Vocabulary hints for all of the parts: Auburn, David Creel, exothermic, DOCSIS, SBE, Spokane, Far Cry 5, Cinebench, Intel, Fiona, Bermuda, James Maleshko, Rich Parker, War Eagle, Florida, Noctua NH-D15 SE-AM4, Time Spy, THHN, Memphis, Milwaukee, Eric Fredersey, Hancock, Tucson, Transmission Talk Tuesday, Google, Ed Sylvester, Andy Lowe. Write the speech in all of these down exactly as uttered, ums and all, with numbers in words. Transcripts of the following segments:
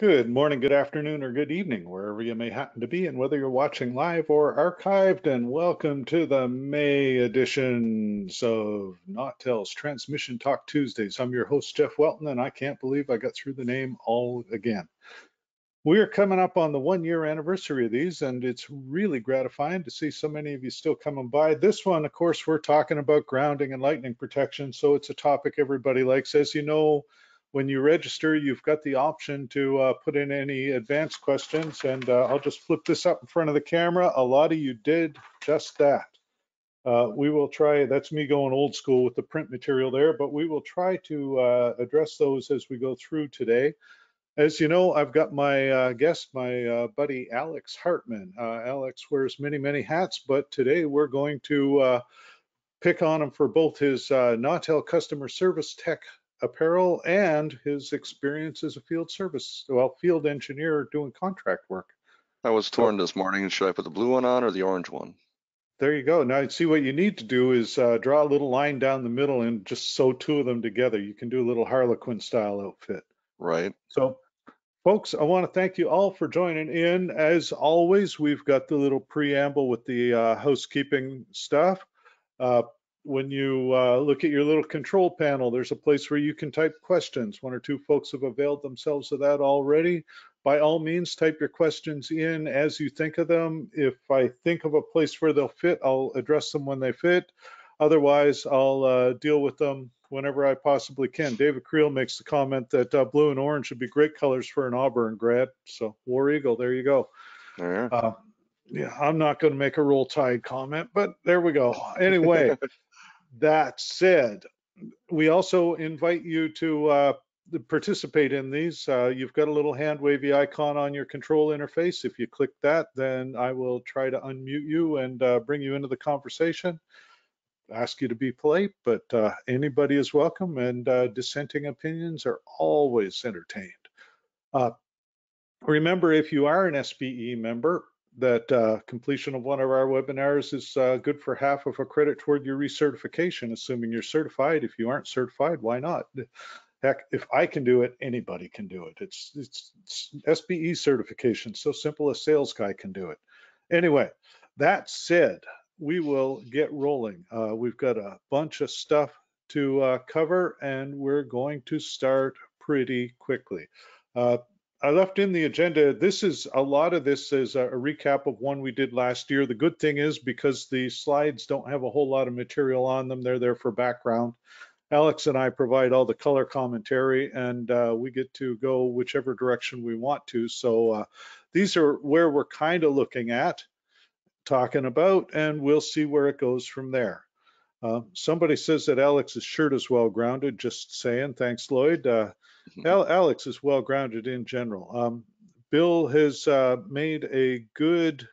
Good morning, good afternoon, or good evening, wherever you may happen to be, and whether you're watching live or archived, and welcome to the May editions of Nautel's Transmission Talk Tuesdays. I'm your host, Jeff Welton, and I can't believe I got through the name all again. We are coming up on the one-year anniversary of these, and it's really gratifying to see so many of you still coming by. This one, of course, we're talking about grounding and lightning protection, so it's a topic everybody likes. As you know, when you register, you've got the option to uh, put in any advanced questions, and uh, I'll just flip this up in front of the camera. A lot of you did just that. Uh, we will try, that's me going old school with the print material there, but we will try to uh, address those as we go through today. As you know, I've got my uh, guest, my uh, buddy, Alex Hartman. Uh, Alex wears many, many hats, but today we're going to uh, pick on him for both his uh, Nautel customer service tech apparel and his experience as a field service, well, field engineer doing contract work. I was torn so, this morning. Should I put the blue one on or the orange one? There you go. Now, see, what you need to do is uh, draw a little line down the middle and just sew two of them together. You can do a little Harlequin style outfit. Right. So, folks, I want to thank you all for joining in. As always, we've got the little preamble with the uh, housekeeping stuff. Uh, When you uh, look at your little control panel, there's a place where you can type questions. One or two folks have availed themselves of that already. By all means, type your questions in as you think of them. If I think of a place where they'll fit, I'll address them when they fit. Otherwise, I'll uh, deal with them whenever I possibly can. David Creel makes the comment that uh, blue and orange would be great colors for an Auburn grad. So War Eagle, there you go. Yeah. Uh, yeah, I'm not going to make a Roll Tide comment, but there we go. Anyway. That said, we also invite you to uh, participate in these. Uh, you've got a little hand wavy icon on your control interface. If you click that, then I will try to unmute you and uh, bring you into the conversation. Ask you to be polite, but uh, anybody is welcome, and uh, dissenting opinions are always entertained. Uh, remember, if you are an S B E member, that uh, completion of one of our webinars is uh, good for half of a credit toward your recertification, assuming you're certified. If you aren't certified, why not? Heck, if I can do it, anybody can do it. It's, it's, it's S B E certification, so simple a sales guy can do it. Anyway, that said, we will get rolling. Uh, we've got a bunch of stuff to uh, cover, and we're going to start pretty quickly. Uh, I left in the agenda, this is a lot of this is a recap of one we did last year. The good thing is, because the slides don't have a whole lot of material on them, they're there for background. Alex and I provide all the color commentary, and uh, we get to go whichever direction we want to. So uh, these are where we're kind of looking at, talking about, and we'll see where it goes from there. Uh, somebody says that Alex's shirt is well grounded, just saying. Thanks, Lloyd. Uh, Alex is well grounded in general. Um, Bill has uh, made a good,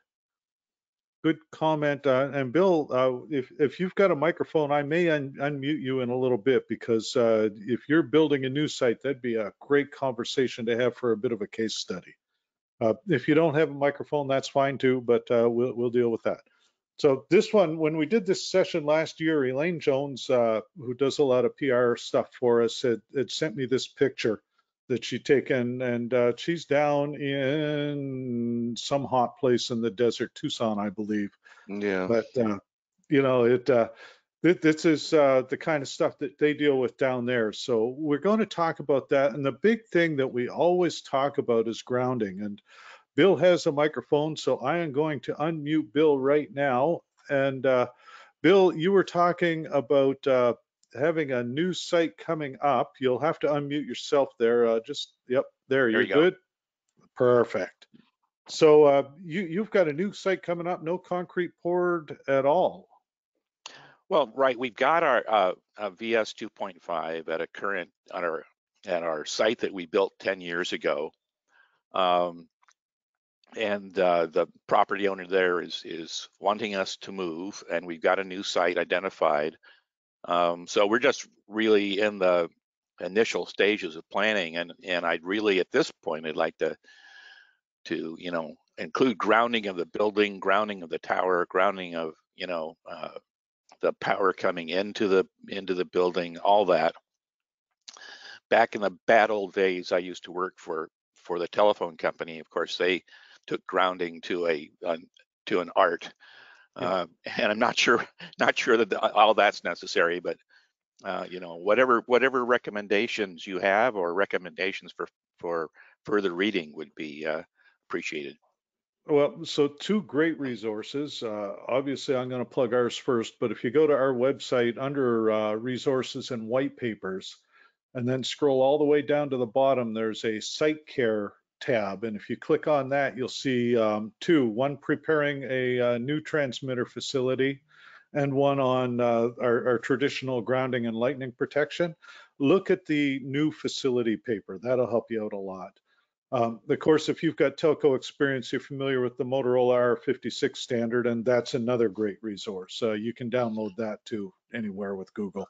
good comment, uh, and Bill, uh, if if you've got a microphone, I may un unmute you in a little bit, because uh, if you're building a new site, that'd be a great conversation to have for a bit of a case study. Uh, if you don't have a microphone, that's fine too, but uh, we'll we'll deal with that. So this one, when we did this session last year, Elaine Jones, uh, who does a lot of P R stuff for us, had, had sent me this picture that she'd taken, and uh, she's down in some hot place in the desert, Tucson, I believe. Yeah. But uh, you know, it, uh, it this is uh, the kind of stuff that they deal with down there. So we're going to talk about that, and the big thing that we always talk about is grounding. And Bill has a microphone, so I am going to unmute Bill right now. And uh, Bill, you were talking about uh, having a new site coming up. You'll have to unmute yourself there. Uh, just, yep, there, there you're you go. Good. Perfect. So uh, you, you've got a new site coming up, no concrete poured at all. Well, right, we've got our uh, uh, V S two point five at a current, on our, at our site that we built ten years ago. Um, And uh, the property owner there is is wanting us to move, and we've got a new site identified. Um, so we're just really in the initial stages of planning, and and I'd really at this point I'd like to to you know include grounding of the building, grounding of the tower, grounding of you know uh, the power coming into the into the building, all that. Back in the bad old days, I used to work for. for the telephone company. Of course, they took grounding to a uh, to an art, uh, and I'm not sure not sure that all that's necessary. But uh, you know, whatever whatever recommendations you have or recommendations for for further reading would be uh, appreciated. Well, so two great resources. Uh, obviously, I'm going to plug ours first, but if you go to our website under uh, resources and white papers, and then scroll all the way down to the bottom, there's a SiteCare tab. And if you click on that, you'll see um, two, one preparing a, a new transmitter facility and one on uh, our, our traditional grounding and lightning protection. Look at the new facility paper. That'll help you out a lot. Um, of course, if you've got telco experience, you're familiar with the Motorola R fifty-six standard, and that's another great resource. Uh, you can download that too anywhere with Google.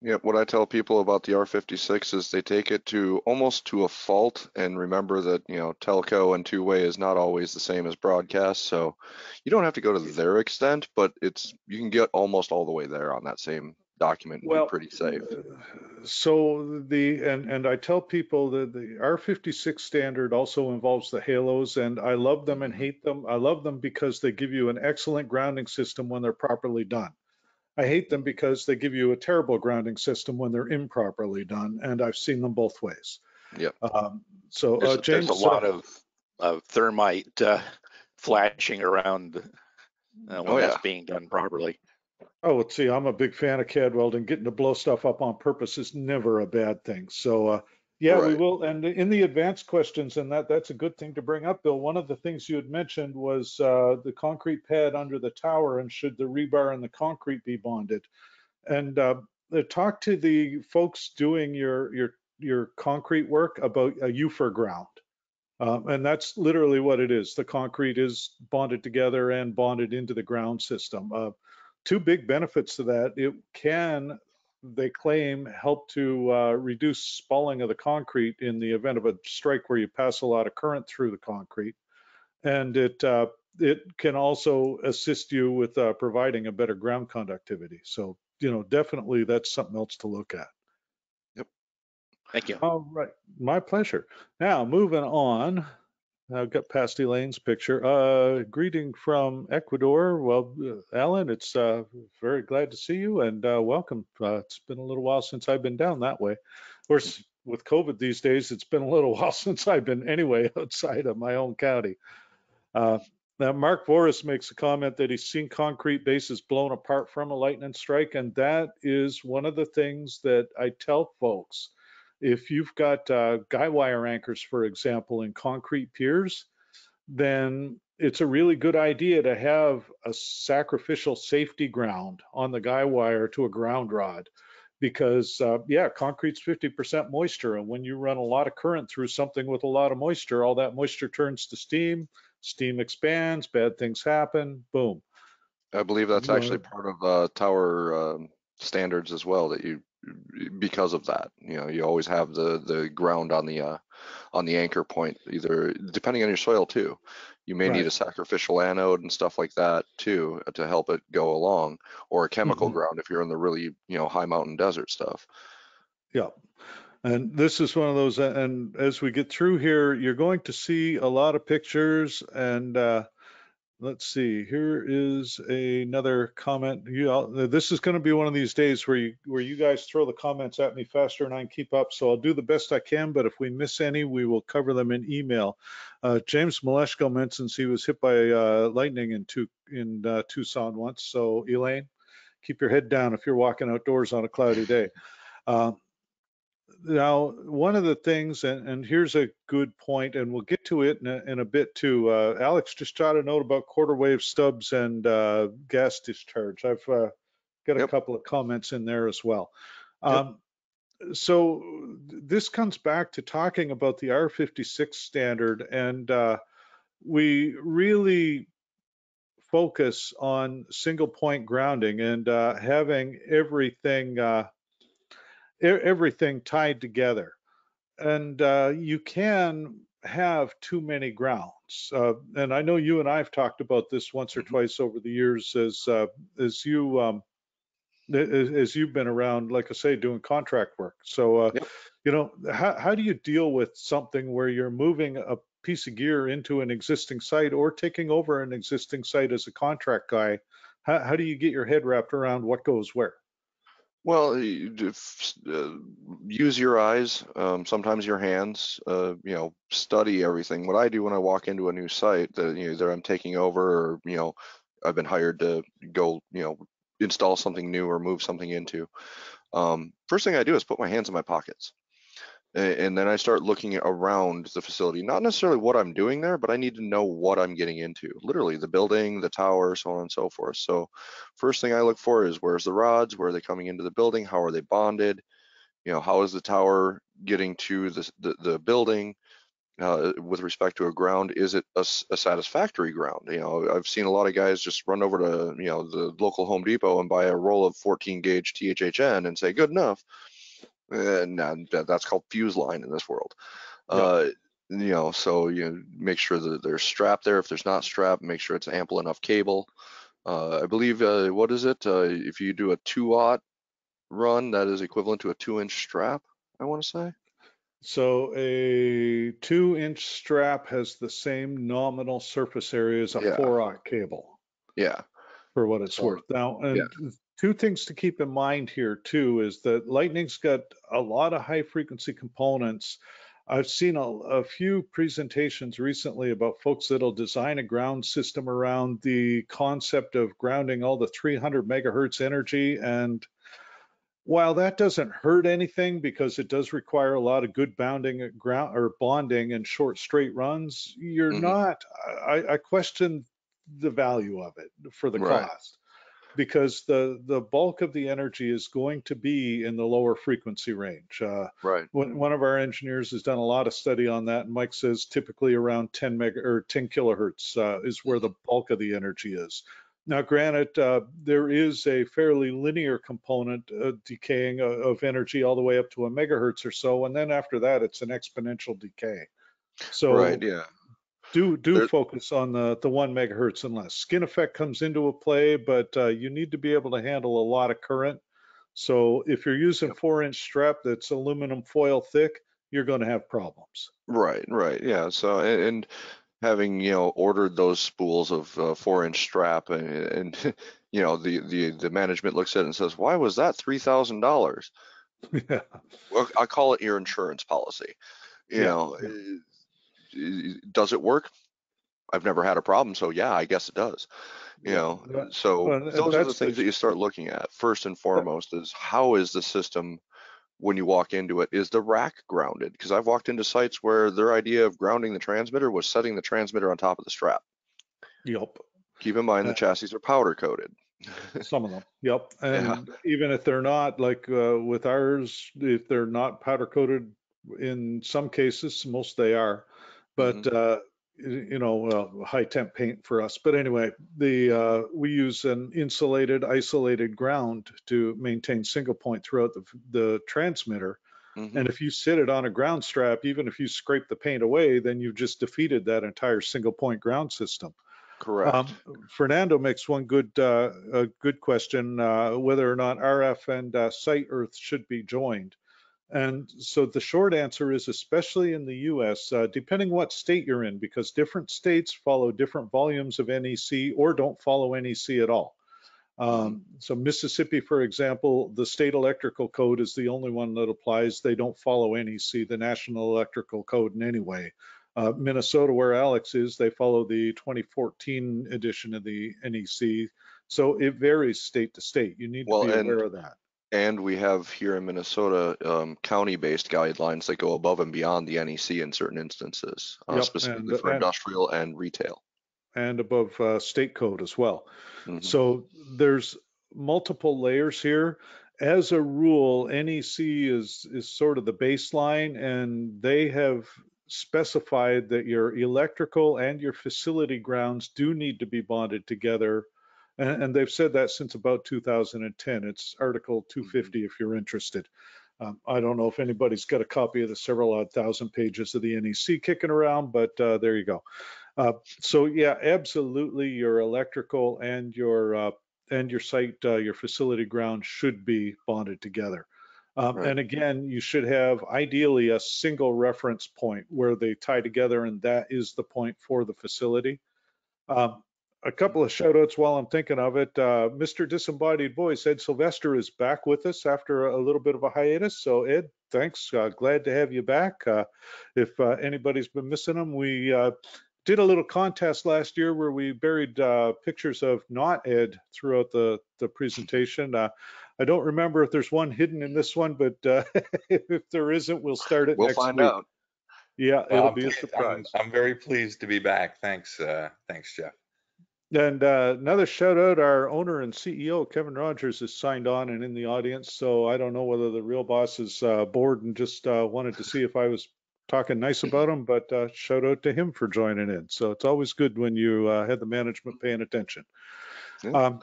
Yeah, what I tell people about the R fifty-six is they take it to almost to a fault, and remember that, you know, telco and two-way is not always the same as broadcast. So you don't have to go to their extent, but it's you can get almost all the way there on that same document. Well, be pretty safe. So the and and I tell people that the R fifty-six standard also involves the halos, and I love them and hate them. I love them because they give you an excellent grounding system when they're properly done. I hate them because they give you a terrible grounding system when they're improperly done, and I've seen them both ways. Yeah. Um, so there's, uh, James, there's a lot of of thermite uh, flashing around uh, when oh, that's yeah. being done properly. Oh, let's see, I'm a big fan of Cadwell, and getting to blow stuff up on purpose is never a bad thing. So, uh, yeah, right. we will. And in the advanced questions, and that, that's a good thing to bring up, Bill, one of the things you had mentioned was uh, the concrete pad under the tower, and should the rebar and the concrete be bonded? And uh, talk to the folks doing your, your, your concrete work about a U F R ground. Um, and that's literally what it is. The concrete is bonded together and bonded into the ground system. Uh, Two big benefits to that: it can, they claim, help to uh, reduce spalling of the concrete in the event of a strike where you pass a lot of current through the concrete, and it uh, it can also assist you with uh, providing a better ground conductivity. So, you know, definitely that's something else to look at. Yep. Thank you. All right, my pleasure. Now moving on. I've got past Elaine's picture. Uh, greeting from Ecuador. Well, uh, Alan, it's uh, very glad to see you, and uh, welcome. Uh, it's been a little while since I've been down that way. Of course, with COVID these days, it's been a little while since I've been anyway outside of my own county. Uh, now, Mark Voris makes a comment that he's seen concrete bases blown apart from a lightning strike, and that is one of the things that I tell folks. If you've got uh, guy wire anchors, for example, in concrete piers, then it's a really good idea to have a sacrificial safety ground on the guy wire to a ground rod, because uh, yeah, concrete's fifty percent moisture, and when you run a lot of current through something with a lot of moisture, all that moisture turns to steam, steam expands, bad things happen, boom. I believe that's actually part of uh, tower um, standards as well, that you because of that, you know, you always have the the ground on the uh, on the anchor point, either depending on your soil too. You may right. need a sacrificial anode and stuff like that too to help it go along, or a chemical mm-hmm. ground if you're in the really, you know, high mountain desert stuff. Yeah, and this is one of those. And as we get through here, you're going to see a lot of pictures. And uh, let's see, here is a, another comment. You all, this is going to be one of these days where you where you guys throw the comments at me faster and I can keep up, so I'll do the best I can, but if we miss any, we will cover them in email. Uh, James Maleshko mentions he was hit by uh, lightning in, tu in uh, Tucson once, so Elaine, keep your head down if you're walking outdoors on a cloudy day. Uh, Now, one of the things, and, and here's a good point, and we'll get to it in a, in a bit too. Uh, Alex just jotted a note about quarter wave stubs and uh, gas discharge. I've uh, got a yep. couple of comments in there as well. Um, yep. So this comes back to talking about the R fifty-six standard, and uh, we really focus on single point grounding and uh, having everything uh, everything tied together, and uh, you can have too many grounds, uh, and I know you and I've talked about this once or mm-hmm. twice over the years as uh, as you um, as, as you've been around, like I say, doing contract work. So, uh, yep. you know, how, how do you deal with something where you're moving a piece of gear into an existing site or taking over an existing site as a contract guy? How, how do you get your head wrapped around what goes where? Well, uh, use your eyes, um, sometimes your hands, uh, you know, study everything. What I do when I walk into a new site, that you know, either I'm taking over or, you know, I've been hired to go, you know, install something new or move something into. Um, first thing I do is put my hands in my pockets. And then I start looking around the facility, not necessarily what I'm doing there, but I need to know what I'm getting into, literally the building, the tower, so on and so forth. So first thing I look for is where's the rods, where are they coming into the building, how are they bonded, you know, how is the tower getting to the, the, the building uh, with respect to a ground, is it a, a satisfactory ground? You know, I've seen a lot of guys just run over to, you know, the local Home Depot and buy a roll of fourteen gauge T H H N and say, good enough. And uh, no, that's called fuse line in this world. Yep. Uh, you know, so you make sure that there's strap there. If there's not strap, make sure it's ample enough cable. Uh, I believe, uh, what is it? Uh, if you do a two aught run, that is equivalent to a two inch strap, I want to say. So a two inch strap has the same nominal surface area as a yeah. four aught cable. Yeah. For what it's so, worth. Now, and yeah. two things to keep in mind here too is that Lightning's got a lot of high frequency components. I've seen a, a few presentations recently about folks that'll design a ground system around the concept of grounding all the three hundred megahertz energy. And while that doesn't hurt anything because it does require a lot of good bounding at ground or bonding and short straight runs, you're mm-hmm. not, I, I question the value of it for the right. cost. Because the, the bulk of the energy is going to be in the lower frequency range. Uh, right. One, one of our engineers has done a lot of study on that, and Mike says typically around ten mega or ten kilohertz uh, is where the bulk of the energy is. Now, granted, uh, there is a fairly linear component uh, decaying of, of energy all the way up to a megahertz or so, and then after that, it's an exponential decay. So. Right. Yeah. Do do there, focus on the, the one megahertz and less. Skin effect comes into a play, but uh, you need to be able to handle a lot of current. So if you're using four inch strap that's aluminum foil thick, you're going to have problems. Right, right, yeah. So and, and having you know ordered those spools of uh, four inch strap, and, and you know the, the the management looks at it and says, why was that three thousand dollars? Yeah. Well, I call it your insurance policy. You yeah, know. Yeah. It, does it work? I've never had a problem, so yeah, I guess it does. You know, yeah. so well, those are the things the, that you start looking at first and foremost. Is how is the system when you walk into it? Is the rack grounded? Because I've walked into sites where their idea of grounding the transmitter was setting the transmitter on top of the strap. Yep. Keep in mind yeah. the chassis are powder coated. Some of them. Yep. And yeah. even if they're not, like uh, with ours, if they're not powder coated, in some cases, most they are. But uh, you know, uh, high temp paint for us. But anyway, the uh, we use an insulated, isolated ground to maintain single point throughout the the transmitter. Mm-hmm. And if you sit it on a ground strap, even if you scrape the paint away, then you've just defeated that entire single point ground system. Correct. Um, Fernando makes one good uh, a good question: uh, whether or not R F and uh, site earth should be joined. And so the short answer is, especially in the U S, uh, depending what state you're in, because different states follow different volumes of N E C or don't follow N E C at all. Um, so Mississippi, for example, the state electrical code is the only one that applies. They don't follow N E C, the National Electrical Code, in any way. Uh, Minnesota, where Alex is, they follow the twenty fourteen edition of the N E C. So it varies state to state. You need well, to be aware of that. And we have here in Minnesota um, county-based guidelines that go above and beyond the N E C in certain instances, uh, yep. specifically and, for and, industrial and retail. And above uh, state code as well. Mm-hmm. So there's multiple layers here. As a rule, N E C is, is sort of the baseline, and they have specified that your electrical and your facility grounds do need to be bonded together. And they've said that since about two thousand ten. It's Article two fifty if you're interested. Um, I don't know if anybody's got a copy of the several odd thousand pages of the N E C kicking around, but uh, there you go. Uh, so yeah, absolutely, your electrical and your uh, and your site, uh, your facility ground should be bonded together. Um, right. And again, you should have ideally a single reference point where they tie together, and that is the point for the facility. Um, a couple of shout outs while I'm thinking of it. Uh, Mister Disembodied Voice, Ed Sylvester, is back with us after a little bit of a hiatus. So Ed, thanks. Uh, glad to have you back. Uh, if uh, anybody's been missing him, we uh, did a little contest last year where we buried uh, pictures of not Ed throughout the, the presentation. Uh, I don't remember if there's one hidden in this one, but uh, if there isn't, we'll start it we'll next week. We'll find out. Yeah, well, it'll I'm be pleased. a surprise. I'm, I'm very pleased to be back. Thanks, uh, thanks, Jeff. And uh, another shout out, our owner and C E O, Kevin Rogers, is signed on and in the audience. So I don't know whether the real boss is uh, bored and just uh, wanted to see if I was talking nice about him, but uh, shout out to him for joining in. So it's always good when you uh, have the management paying attention. Yeah. Um,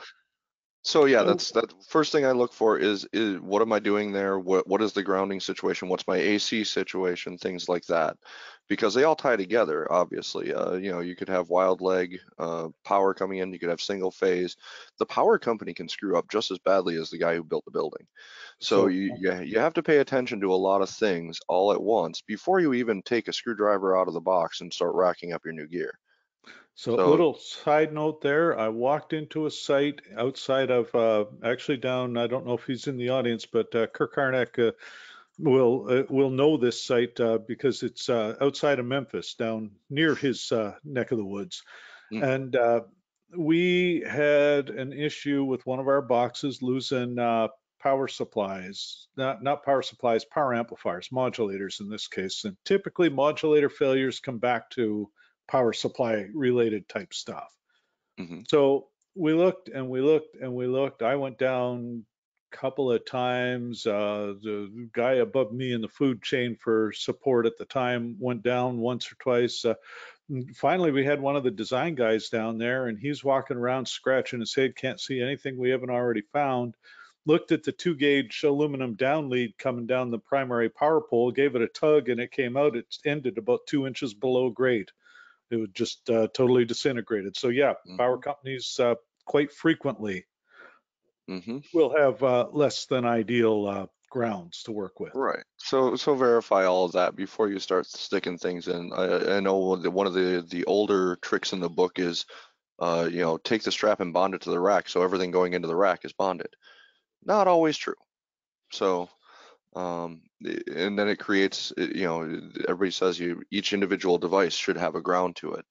So yeah, that's that. First thing I look for is is what am I doing there? What what is the grounding situation? What's my A C situation? Things like that, because they all tie together. Obviously, uh, you know, you could have wild leg uh, power coming in. You could have single phase. The power company can screw up just as badly as the guy who built the building. So you you have to pay attention to a lot of things all at once before you even take a screwdriver out of the box and start racking up your new gear. So, so a little side note there, I walked into a site outside of, uh, actually down, I don't know if he's in the audience, but uh, Kirk Harnack uh, will uh, will know this site uh, because it's uh, outside of Memphis, down near his uh, neck of the woods. Mm. And uh, we had an issue with one of our boxes losing uh, power supplies, not, not power supplies, power amplifiers, modulators in this case. And typically modulator failures come back to power supply related type stuff. Mm-hmm. So we looked and we looked and we looked. I went down a couple of times. Uh, the guy above me in the food chain for support at the time went down once or twice. Uh, finally, we had one of the design guys down there, and he's walking around scratching his head, can't see anything we haven't already found. Looked at the two gauge aluminum down lead coming down the primary power pole, gave it a tug, and it came out. It ended about two inches below grade. It was just uh, totally disintegrated. So yeah, mm-hmm. power companies uh, quite frequently mm-hmm. will have uh, less than ideal uh, grounds to work with. Right. So so verify all of that before you start sticking things in. I, I know one of the the older tricks in the book is, uh, you know, take the strap and bond it to the rack, so everything going into the rack is bonded. Not always true. So. Um, and then it creates, you know, everybody says you each individual device should have a ground to it.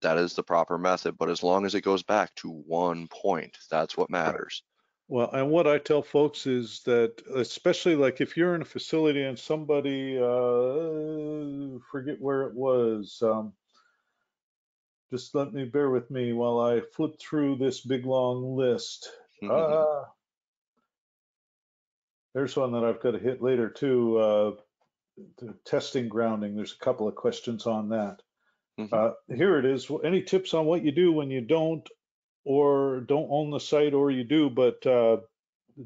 That is the proper method, but as long as it goes back to one point, that's what matters. Well, and what I tell folks is that, especially like if you're in a facility and somebody, uh, forget where it was, um, just let me bear with me while I flip through this big long list. Mm-hmm. uh, There's one that I've got to hit later too, uh, the testing grounding. There's a couple of questions on that. Mm-hmm. Uh, here it is. Any tips on what you do when you don't or don't own the site, or you do, but uh,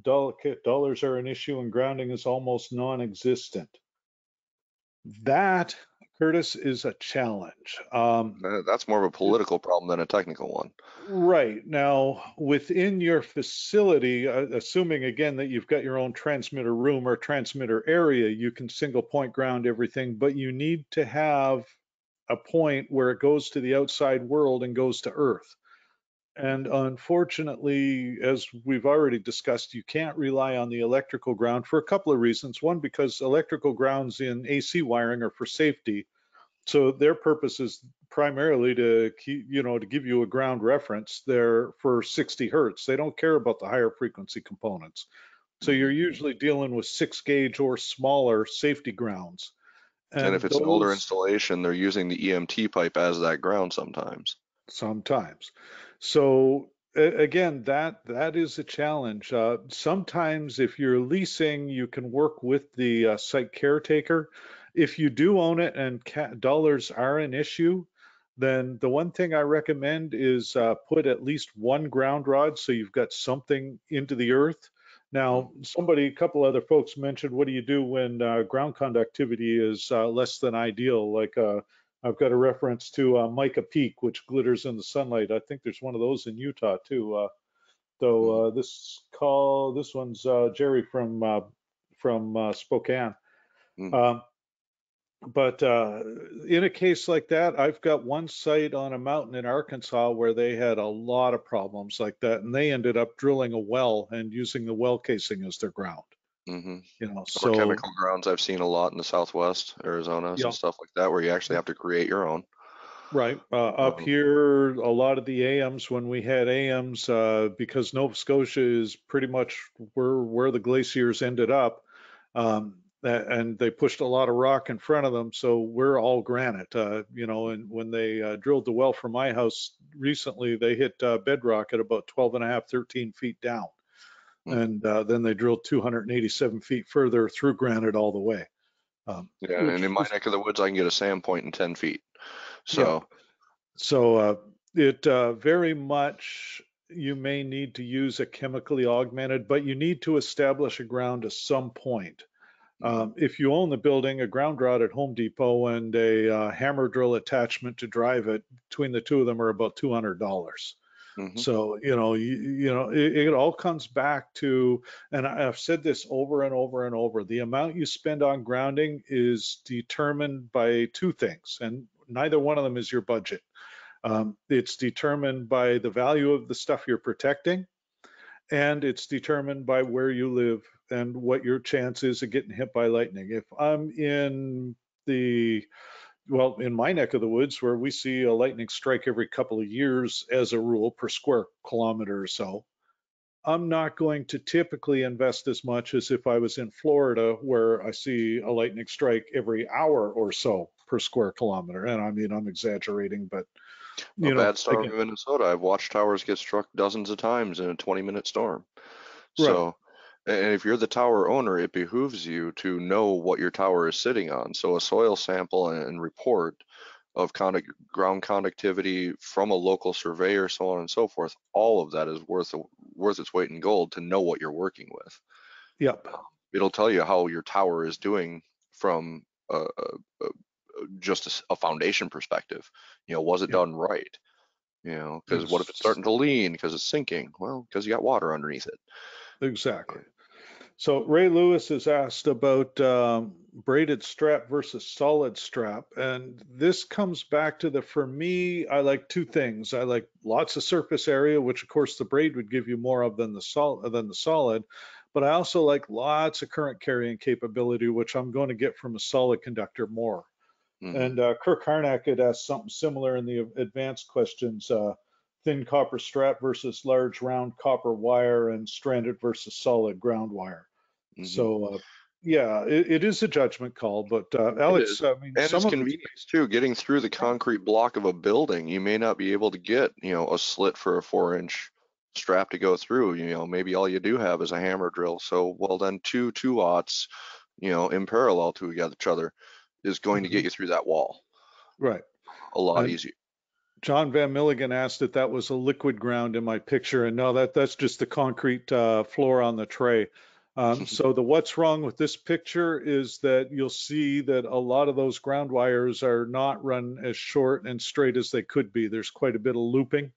dollar, dollars are an issue and grounding is almost non-existent? That, Curtis, is a challenge. Um, That's more of a political problem than a technical one. Right. Now, within your facility, uh, assuming again that you've got your own transmitter room or transmitter area, you can single point ground everything, but you need to have a point where it goes to the outside world and goes to Earth. And unfortunately, as we've already discussed, you can't rely on the electrical ground for a couple of reasons. One, because electrical grounds in A C wiring are for safety. So their purpose is primarily to keep, you know, to give you a ground reference there for sixty hertz. They don't care about the higher frequency components. So you're usually dealing with six gauge or smaller safety grounds. And, and if it's those, an older installation, they're using the E M T pipe as that ground sometimes. Sometimes. So again, that that is a challenge. Uh, sometimes if you're leasing, you can work with the uh, site caretaker. If you do own it and dollars are an issue, then the one thing I recommend is uh, put at least one ground rod so you've got something into the earth. Now, somebody, a couple other folks mentioned, what do you do when uh, ground conductivity is uh, less than ideal, like uh, I've got a reference to uh, Mica Peak, which glitters in the sunlight. I think there's one of those in Utah too. Uh, So uh, this call, this one's uh, Jerry from uh, from uh, Spokane. Mm. Um, but uh, in a case like that, I've got one site on a mountain in Arkansas where they had a lot of problems like that, and they ended up drilling a well and using the well casing as their ground. Mm-hmm. You know, so chemical grounds I've seen a lot in the Southwest, Arizona, yeah. and stuff like that, where you actually have to create your own. Right. Uh, up here, a lot of the A Ms, when we had A Ms, uh, because Nova Scotia is pretty much where, where the glaciers ended up, um, and they pushed a lot of rock in front of them, so we're all granite, uh, you know, and when they uh, drilled the well for my house recently, they hit uh, bedrock at about twelve and a half, thirteen feet down, mm-hmm. and uh, then they drilled two hundred eighty-seven feet further through granite all the way. Um, yeah, and in my neck of the woods, I can get a sand point in ten feet. So, yeah. so uh, it uh, very much, you may need to use a chemically augmented, but you need to establish a ground at some point. Um, if you own the building, a ground rod at Home Depot and a uh, hammer drill attachment to drive it, between the two of them are about two hundred dollars. Mm-hmm. So, you know, you, you know, it, it all comes back to, and I've said this over and over and over, the amount you spend on grounding is determined by two things. And neither one of them is your budget. Um, it's determined by the value of the stuff you're protecting, and it's determined by where you live and what your chance is of getting hit by lightning. If I'm in the, well, in my neck of the woods where we see a lightning strike every couple of years as a rule per square kilometer or so, I'm not going to typically invest as much as if I was in Florida where I see a lightning strike every hour or so per square kilometer. And I mean, I'm exaggerating, but you know, bad storm in Minnesota, I've watched towers get struck dozens of times in a twenty minute storm. Right. So, and if you're the tower owner, it behooves you to know what your tower is sitting on. So a soil sample and report of conduct, ground conductivity from a local surveyor, so on and so forth, all of that is worth worth its weight in gold to know what you're working with. Yep. It'll tell you how your tower is doing from a, a, a just a foundation perspective. You know, was it yeah. done right? You know, because what if it's starting to lean because it's sinking? Well, because you got water underneath it. Exactly. So Ray Lewis has asked about um, braided strap versus solid strap. And this comes back to the, for me, I like two things. I like lots of surface area, which of course the braid would give you more of than the, sol than the solid. But I also like lots of current carrying capability, which I'm going to get from a solid conductor more. Mm-hmm. And uh, Kirk Harnack had asked something similar in the advanced questions, uh, thin copper strap versus large round copper wire and stranded versus solid ground wire. Mm-hmm. So, uh, yeah, it, it is a judgment call, but uh, Alex, I mean, and some it's convenience too, getting through the concrete block of a building, you may not be able to get, you know, a slit for a four inch strap to go through, you know, maybe all you do have is a hammer drill. So, well then two two aughts, you know, in parallel to each other is going to get you through that wall. Right. A lot and easier. John Van Milligan asked if that was a liquid ground in my picture, and no, that, that's just the concrete uh, floor on the tray. Um, so the what's wrong with this picture is that you'll see that a lot of those ground wires are not run as short and straight as they could be. There's quite a bit of looping,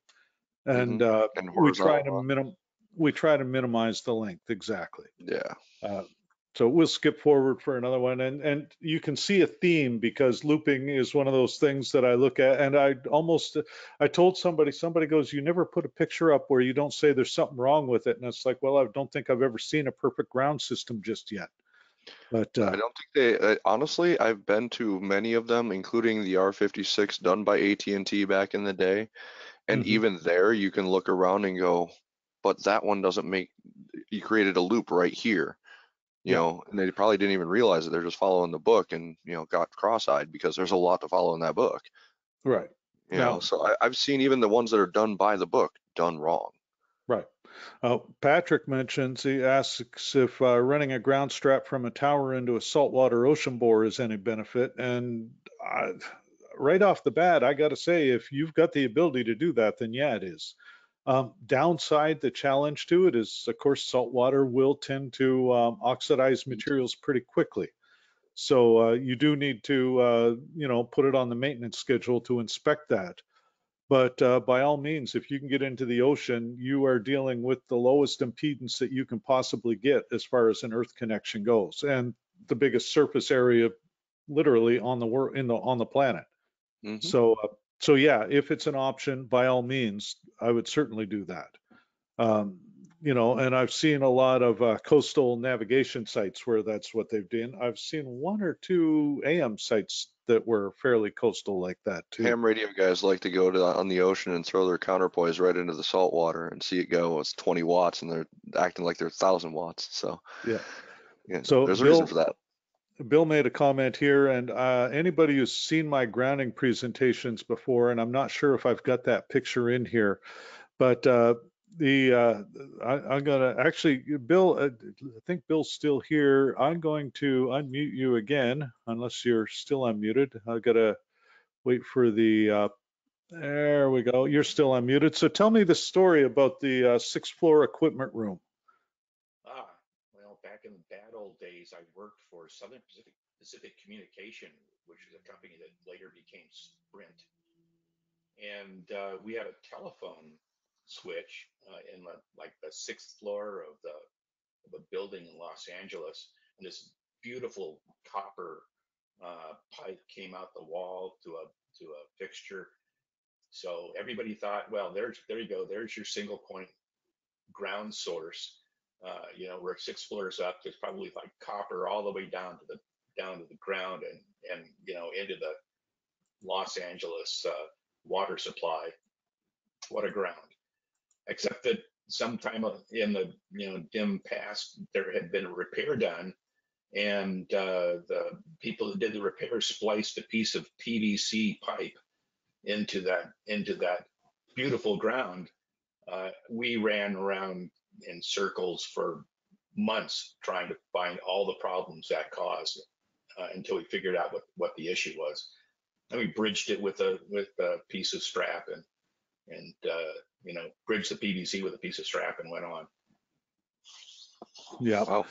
and, mm-hmm. uh, and we try to minim we try to minimize the length. Exactly. Yeah. Uh, So we'll skip forward for another one, and and you can see a theme because looping is one of those things that I look at, and I almost, I told somebody, somebody goes, you never put a picture up where you don't say there's something wrong with it, and it's like, well, I don't think I've ever seen a perfect ground system just yet. But uh, I don't think they, honestly, I've been to many of them, including the R fifty-six done by A T and T back in the day, and mm-hmm. even there you can look around and go, but that one doesn't make, you created a loop right here. You know, and they probably didn't even realize that they're just following the book and, you know, got cross-eyed because there's a lot to follow in that book. Right. You now, know, so I, I've seen even the ones that are done by the book done wrong. Right. Uh, Patrick mentions, he asks if uh, running a ground strap from a tower into a saltwater ocean bore is any benefit. And I, right off the bat, I got to say, if you've got the ability to do that, then yeah, it is. Um, downside, the challenge to it is, of course, salt water will tend to um, oxidize materials pretty quickly. So uh, you do need to, uh, you know, put it on the maintenance schedule to inspect that. But uh, by all means, if you can get into the ocean, you are dealing with the lowest impedance that you can possibly get as far as an earth connection goes, and the biggest surface area literally on the world in the on the planet. Mm-hmm. So uh, so yeah, if it's an option, by all means, I would certainly do that. Um, you know, and I've seen a lot of uh, coastal navigation sites where that's what they've done. I've seen one or two A M sites that were fairly coastal like that too. Ham radio guys like to go to on the ocean and throw their counterpoise right into the salt water and see it go. It's twenty watts, and they're acting like they're a thousand watts. So yeah, yeah so there's a Bill, reason for that. Bill made a comment here, and uh, anybody who's seen my grounding presentations before, and I'm not sure if I've got that picture in here, but uh, the uh I, i'm gonna actually Bill uh, I think Bill's still here. I'm going to unmute you again unless you're still unmuted. I gotta wait for the uh there we go, you're still unmuted. So tell me the story about the uh, sixth floor equipment room. Ah well, back in the bad old days, I worked for Southern Pacific Pacific Communication, which is a company that later became Sprint, and uh we had a telephone switch uh, in the, like the sixth floor of the, of the building in Los Angeles, and this beautiful copper uh, pipe came out the wall to a to a fixture. So everybody thought, well, there's there you go, there's your single point ground source. Uh, you know, we're six floors up. There's probably like copper all the way down to the down to the ground, and and you know into the Los Angeles uh, water supply. What a ground. Except that sometime in the you know dim past, there had been a repair done, and uh, the people who did the repair spliced a piece of P V C pipe into that into that beautiful ground. Uh, we ran around in circles for months trying to find all the problems that caused uh, until we figured out what what the issue was. And we bridged it with a with a piece of strap and and. Uh, you know, bridge the P V C with a piece of strap and went on. Yeah. Wow.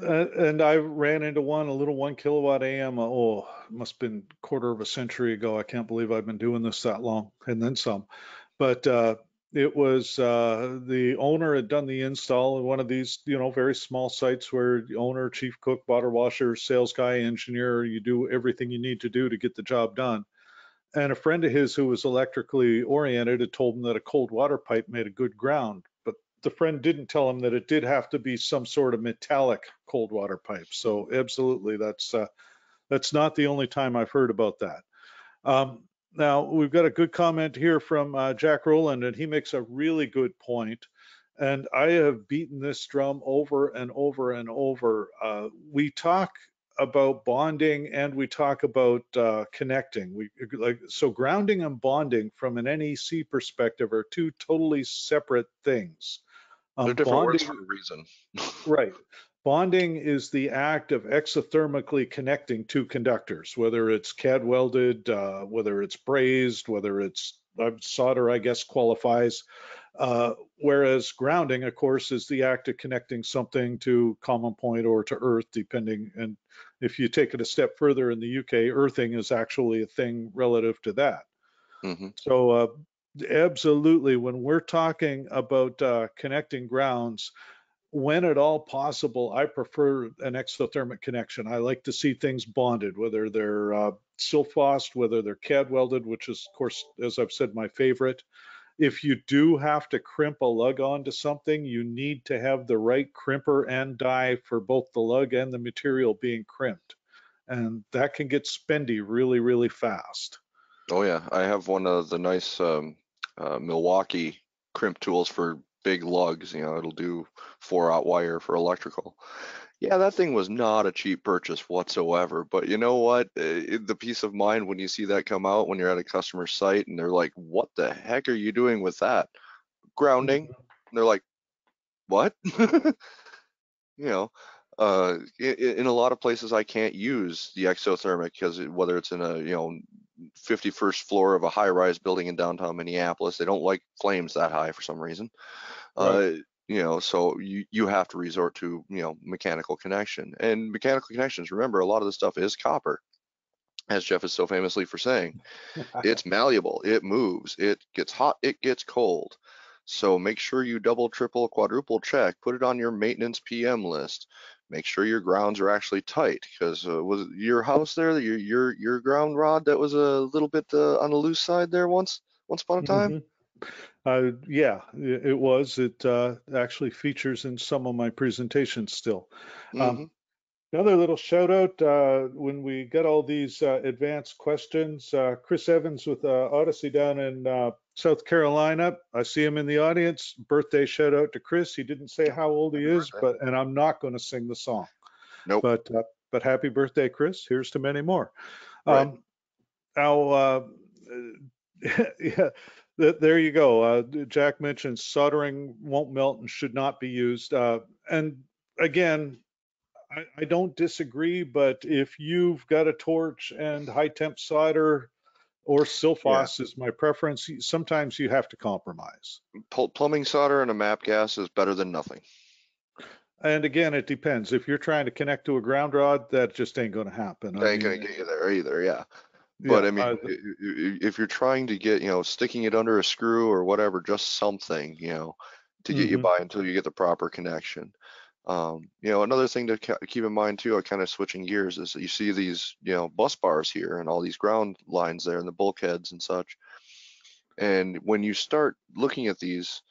Uh, and I ran into one, a little one kilowatt A M. Oh, it must have been a quarter of a century ago. I can't believe I've been doing this that long and then some. But uh, it was uh, the owner had done the install in one of these, you know, very small sites where the owner, chief cook, bottle washer, sales guy, engineer, you do everything you need to do to get the job done. And a friend of his who was electrically oriented had told him that a cold water pipe made a good ground, but the friend didn't tell him that it did have to be some sort of metallic cold water pipe. So absolutely, that's uh, that's not the only time I've heard about that. Um, now, we've got a good comment here from uh, Jack Rowland, and he makes a really good point. And I have beaten this drum over and over and over. Uh, we talk about bonding, and we talk about uh, connecting. We like so grounding and bonding from an N E C perspective are two totally separate things. Um, They're different bonding, words for a reason. Right. Bonding is the act of exothermically connecting two conductors, whether it's C A D welded, uh, whether it's brazed, whether it's uh, solder, I guess qualifies. Uh, whereas grounding, of course, is the act of connecting something to common point or to earth, depending. And if you take it a step further in the U K, earthing is actually a thing relative to that. Mm-hmm. So uh, absolutely, when we're talking about uh, connecting grounds, when at all possible, I prefer an exothermic connection. I like to see things bonded, whether they're uh, silphosed, whether they're C A D welded, which is, of course, as I've said, my favorite. If you do have to crimp a lug onto something, you need to have the right crimper and die for both the lug and the material being crimped. And that can get spendy really, really fast. Oh yeah, I have one of the nice um, uh, Milwaukee crimp tools for big lugs. You know, it'll do four-aught wire for electrical. Yeah, that thing was not a cheap purchase whatsoever. But you know what? It, the peace of mind when you see that come out when you're at a customer site and they're like, "What the heck are you doing with that?" Grounding. And they're like, "What?" You know, uh, in, in a lot of places I can't use the exothermic because it, whether it's in a you know fifty-first floor of a high-rise building in downtown Minneapolis, they don't like flames that high for some reason. Right. Uh, You know, so you, you have to resort to, you know, mechanical connection. And mechanical connections, remember, a lot of this stuff is copper. as Jeff is so famously for saying, it's malleable, it moves, it gets hot, it gets cold. So make sure you double, triple, quadruple check, put it on your maintenance P M list. Make sure your grounds are actually tight, because uh, was it your house there, your your your ground rod that was a little bit uh, on the loose side there once once upon a time? Mm-hmm. Uh, yeah, it was. It uh, actually features in some of my presentations still. Mm-hmm. Um, another little shout out, uh, when we get all these uh, advanced questions, uh, Chris Evans with uh, Odyssey down in uh, South Carolina, I see him in the audience. Birthday shout out to Chris. He didn't say how old he is, but and I'm not going to sing the song. Nope. But uh, but happy birthday, Chris. Here's to many more. Right. Um, I'll uh, yeah. There you go. Uh, Jack mentioned soldering won't melt and should not be used. Uh, and again, I don't disagree, but if you've got a torch and high temp solder or Silphos yeah. is my preference, sometimes you have to compromise. Plumbing solder and a map gas is better than nothing. And again, it depends. If you're trying to connect to a ground rod, that just ain't going to happen. That ain't going to get you there either, yeah. But yeah, I mean, I, if you're trying to get, you know, sticking it under a screw or whatever, just something, you know, to get mm-hmm. you by until you get the proper connection. Um, you know, another thing to keep in mind too, kind of switching gears, is that you see these, you know, bus bars here and all these ground lines there and the bulkheads and such. And when you start looking at these,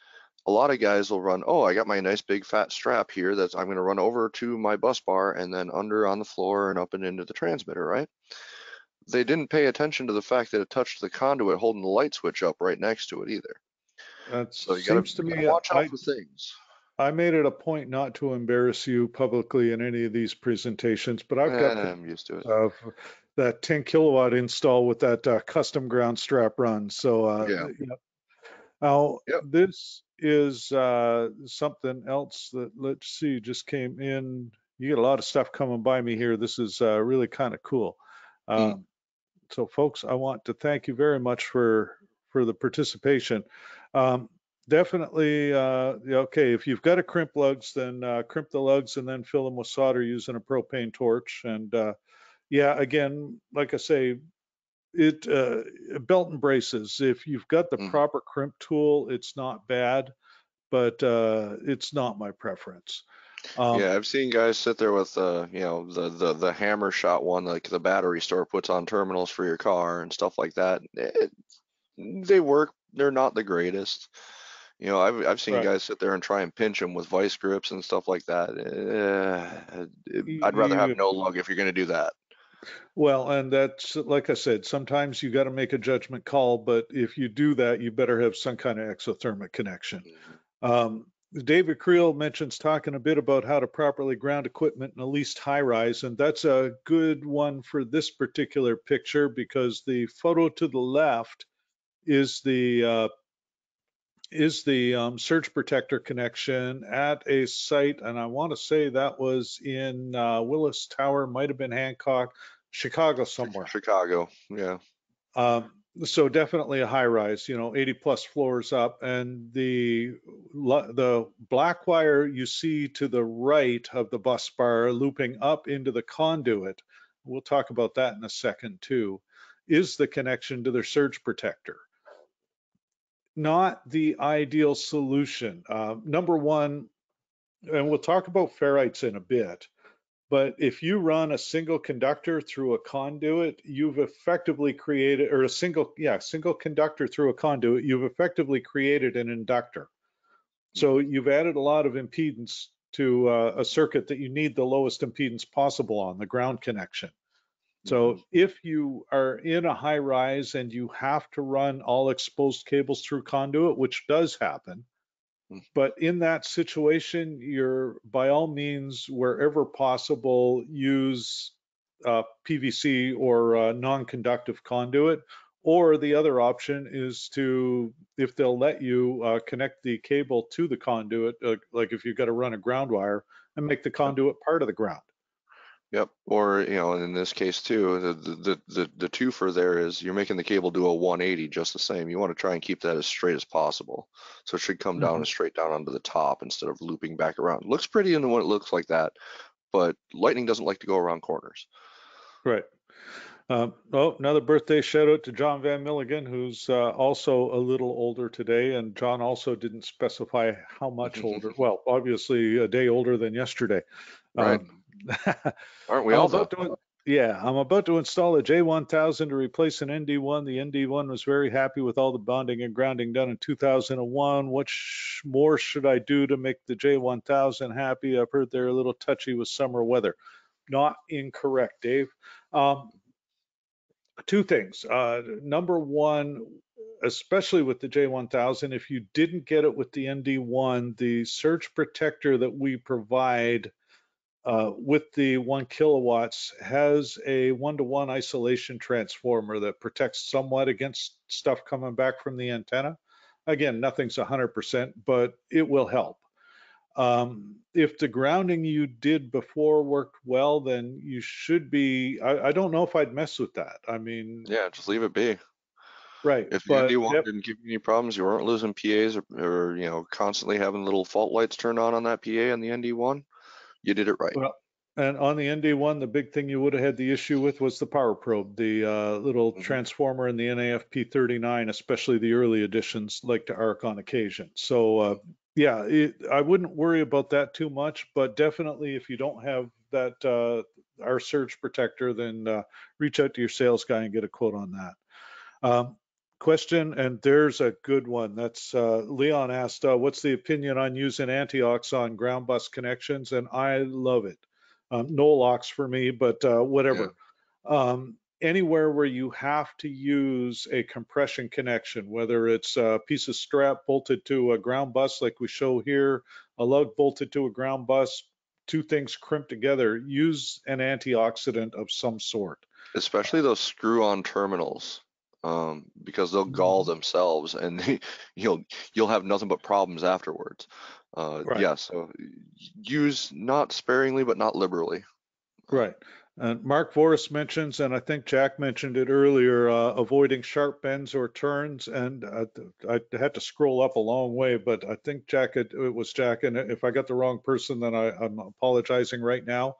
a lot of guys will run, oh, I got my nice big fat strap here that I'm going to run over to my bus bar and then under on the floor and up and into the transmitter, right? They didn't pay attention to the fact that it touched the conduit holding the light switch up right next to it either. That so you seems gotta, to me, watch out for things. I made it a point not to embarrass you publicly in any of these presentations, but I've got the, I'm used to it. Uh, that ten kilowatt install with that uh, custom ground strap run. So uh, yeah. You know, now yep. This is uh, something else that, let's see, just came in. You get a lot of stuff coming by me here. This is uh, really kind of cool. Um, mm. So folks, I want to thank you very much for, for the participation. Um, Definitely, uh, okay, if you've got a crimp lugs, then uh, crimp the lugs and then fill them with solder using a propane torch. And uh, yeah, again, like I say, it uh, belt and braces. If you've got the mm. proper crimp tool, it's not bad, but uh, it's not my preference. Um, yeah, I've seen guys sit there with, uh, you know, the, the, the hammer shot one, like the battery store puts on terminals for your car and stuff like that. It, they work, they're not the greatest. You know, I've I've seen right. guys sit there and try and pinch them with vice grips and stuff like that. Uh, it, I'd rather have no lug if you're going to do that. Well, and that's, like I said, sometimes you got to make a judgment call, but if you do that, you better have some kind of exothermic connection. Mm-hmm. Um, David Creel mentions talking a bit about how to properly ground equipment in a leased high rise, and that's a good one for this particular picture because the photo to the left is the uh, is the um, surge protector connection at a site, and I want to say that was in uh, Willis Tower, might have been Hancock, Chicago somewhere. Chicago, yeah. Um, so definitely a high rise, you know, eighty plus floors up, and the the black wire you see to the right of the bus bar looping up into the conduit, we'll talk about that in a second too, is the connection to their surge protector. Not the ideal solution. Uh, number one, and we'll talk about ferrites in a bit, but if you run a single conductor through a conduit, you've effectively created, or a single, yeah, single conductor through a conduit, you've effectively created an inductor. So you've added a lot of impedance to uh, a circuit that you need the lowest impedance possible on, the ground connection. So if you are in a high rise and you have to run all exposed cables through conduit, which does happen, but in that situation, you're by all means, wherever possible, use uh, P V C or uh, non-conductive conduit, or the other option is to, if they'll let you, uh, connect the cable to the conduit, uh, like if you've got to run a ground wire and make the conduit part of the ground. Yep. Or, you know, in this case too, the, the, the, the twofer there is you're making the cable do a one eighty just the same. You want to try and keep that as straight as possible. So it should come mm-hmm. down and straight down onto the top instead of looping back around. Looks pretty in when it looks like that, but lightning doesn't like to go around corners. Right. Uh, oh, another birthday shout out to John Van Milligan, who's uh, also a little older today. And John also didn't specify how much older. Well, obviously a day older than yesterday. Right. Um, Aren't we all? Yeah, I'm about to install a J one thousand to replace an N D one. The N D one was very happy with all the bonding and grounding done in two thousand one. What sh more should I do to make the J one thousand happy? I've heard they're a little touchy with summer weather. Not incorrect, Dave. Um, two things. Uh, number one, especially with the J one thousand, if you didn't get it with the N D one, the surge protector that we provide Uh, with the one kilowatts has a one-to-one isolation transformer that protects somewhat against stuff coming back from the antenna. Again, nothing's one hundred percent, but it will help. Um, if the grounding you did before worked well, then you should be, I, I don't know if I'd mess with that. I mean. Yeah, just leave it be. Right. If the N D one yep. didn't give you any problems, you weren't losing P As or, or, you know, constantly having little fault lights turned on on that P A and the N D one. You did it right. Well, and on the N D one, the big thing you would have had the issue with was the power probe, the uh, little mm-hmm. transformer in the N A F P thirty-nine, especially the early editions like to arc on occasion. So, uh, yeah, it, I wouldn't worry about that too much, but definitely if you don't have that, uh, our surge protector, then uh, reach out to your sales guy and get a quote on that. Um, Question, and there's a good one. That's uh, Leon asked, uh, what's the opinion on using anti-aux on ground bus connections? And I love it. Um, no locks for me, but uh, whatever. Yeah. Um, anywhere where you have to use a compression connection, whether it's a piece of strap bolted to a ground bus like we show here, a lug bolted to a ground bus, two things crimped together, use an antioxidant of some sort. Especially those screw-on terminals. Um, because they'll gall themselves, and they, you'll you'll have nothing but problems afterwards. Uh, right. Yeah, so use not sparingly, but not liberally. Right. And Mark Voris mentions, and I think Jack mentioned it earlier, uh, avoiding sharp bends or turns. And I, I had to scroll up a long way, but I think Jack had, it was Jack. And if I got the wrong person, then I, I'm apologizing right now.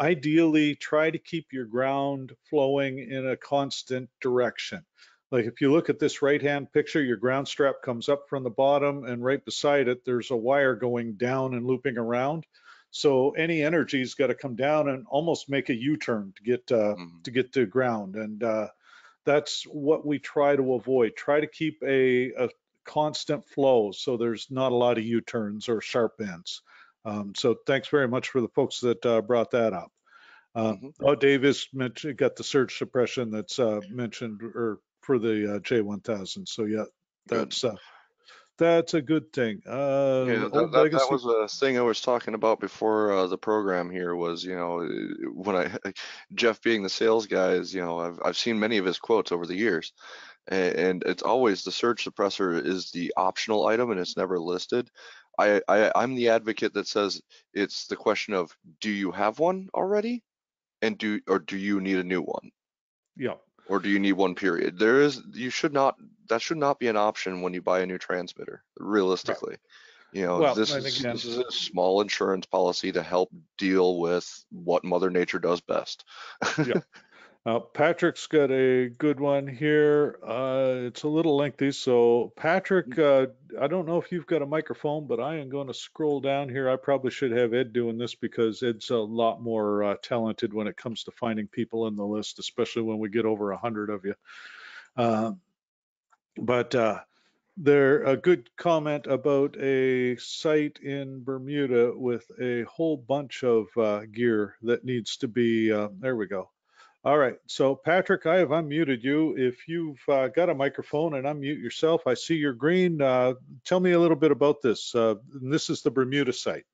Ideally, try to keep your ground flowing in a constant direction. Like if you look at this right-hand picture, your ground strap comes up from the bottom, and right beside it, there's a wire going down and looping around. So any energy's got to come down and almost make a U-turn to get uh, mm-hmm. to get to ground, and uh, that's what we try to avoid. Try to keep a, a constant flow, so there's not a lot of U-turns or sharp bends. Um, so thanks very much for the folks that uh, brought that up. Uh, mm-hmm. Oh, Davis mentioned, got the surge suppression that's uh, mentioned or for the uh, J one thousand. So yeah, that's uh, that's a good thing. Uh, yeah, that, that, that was a thing I was talking about before uh, the program here was, you know, when I Jeff being the sales guy is, you know, I've I've seen many of his quotes over the years, and, and it's always the surge suppressor is the optional item and it's never listed. I, I, I'm the advocate that says it's the question of, do you have one already, and do or do you need a new one? Yeah. Or do you need one? Period. There is you should not that should not be an option when you buy a new transmitter. Realistically, right. you know well, this is again, this is a small insurance policy to help deal with what Mother Nature does best. Yeah. Uh, Patrick's got a good one here. Uh, it's a little lengthy. So Patrick, uh, I don't know if you've got a microphone, but I am going to scroll down here. I probably should have Ed doing this because Ed's a lot more uh, talented when it comes to finding people in the list, especially when we get over a hundred of you. Uh, but uh, there a good comment about a site in Bermuda with a whole bunch of uh, gear that needs to be, uh, there we go. All right, so Patrick, I have unmuted you. If you've uh, got a microphone and unmute yourself, I see you're green. Uh, tell me a little bit about this. Uh, this is the Bermuda site.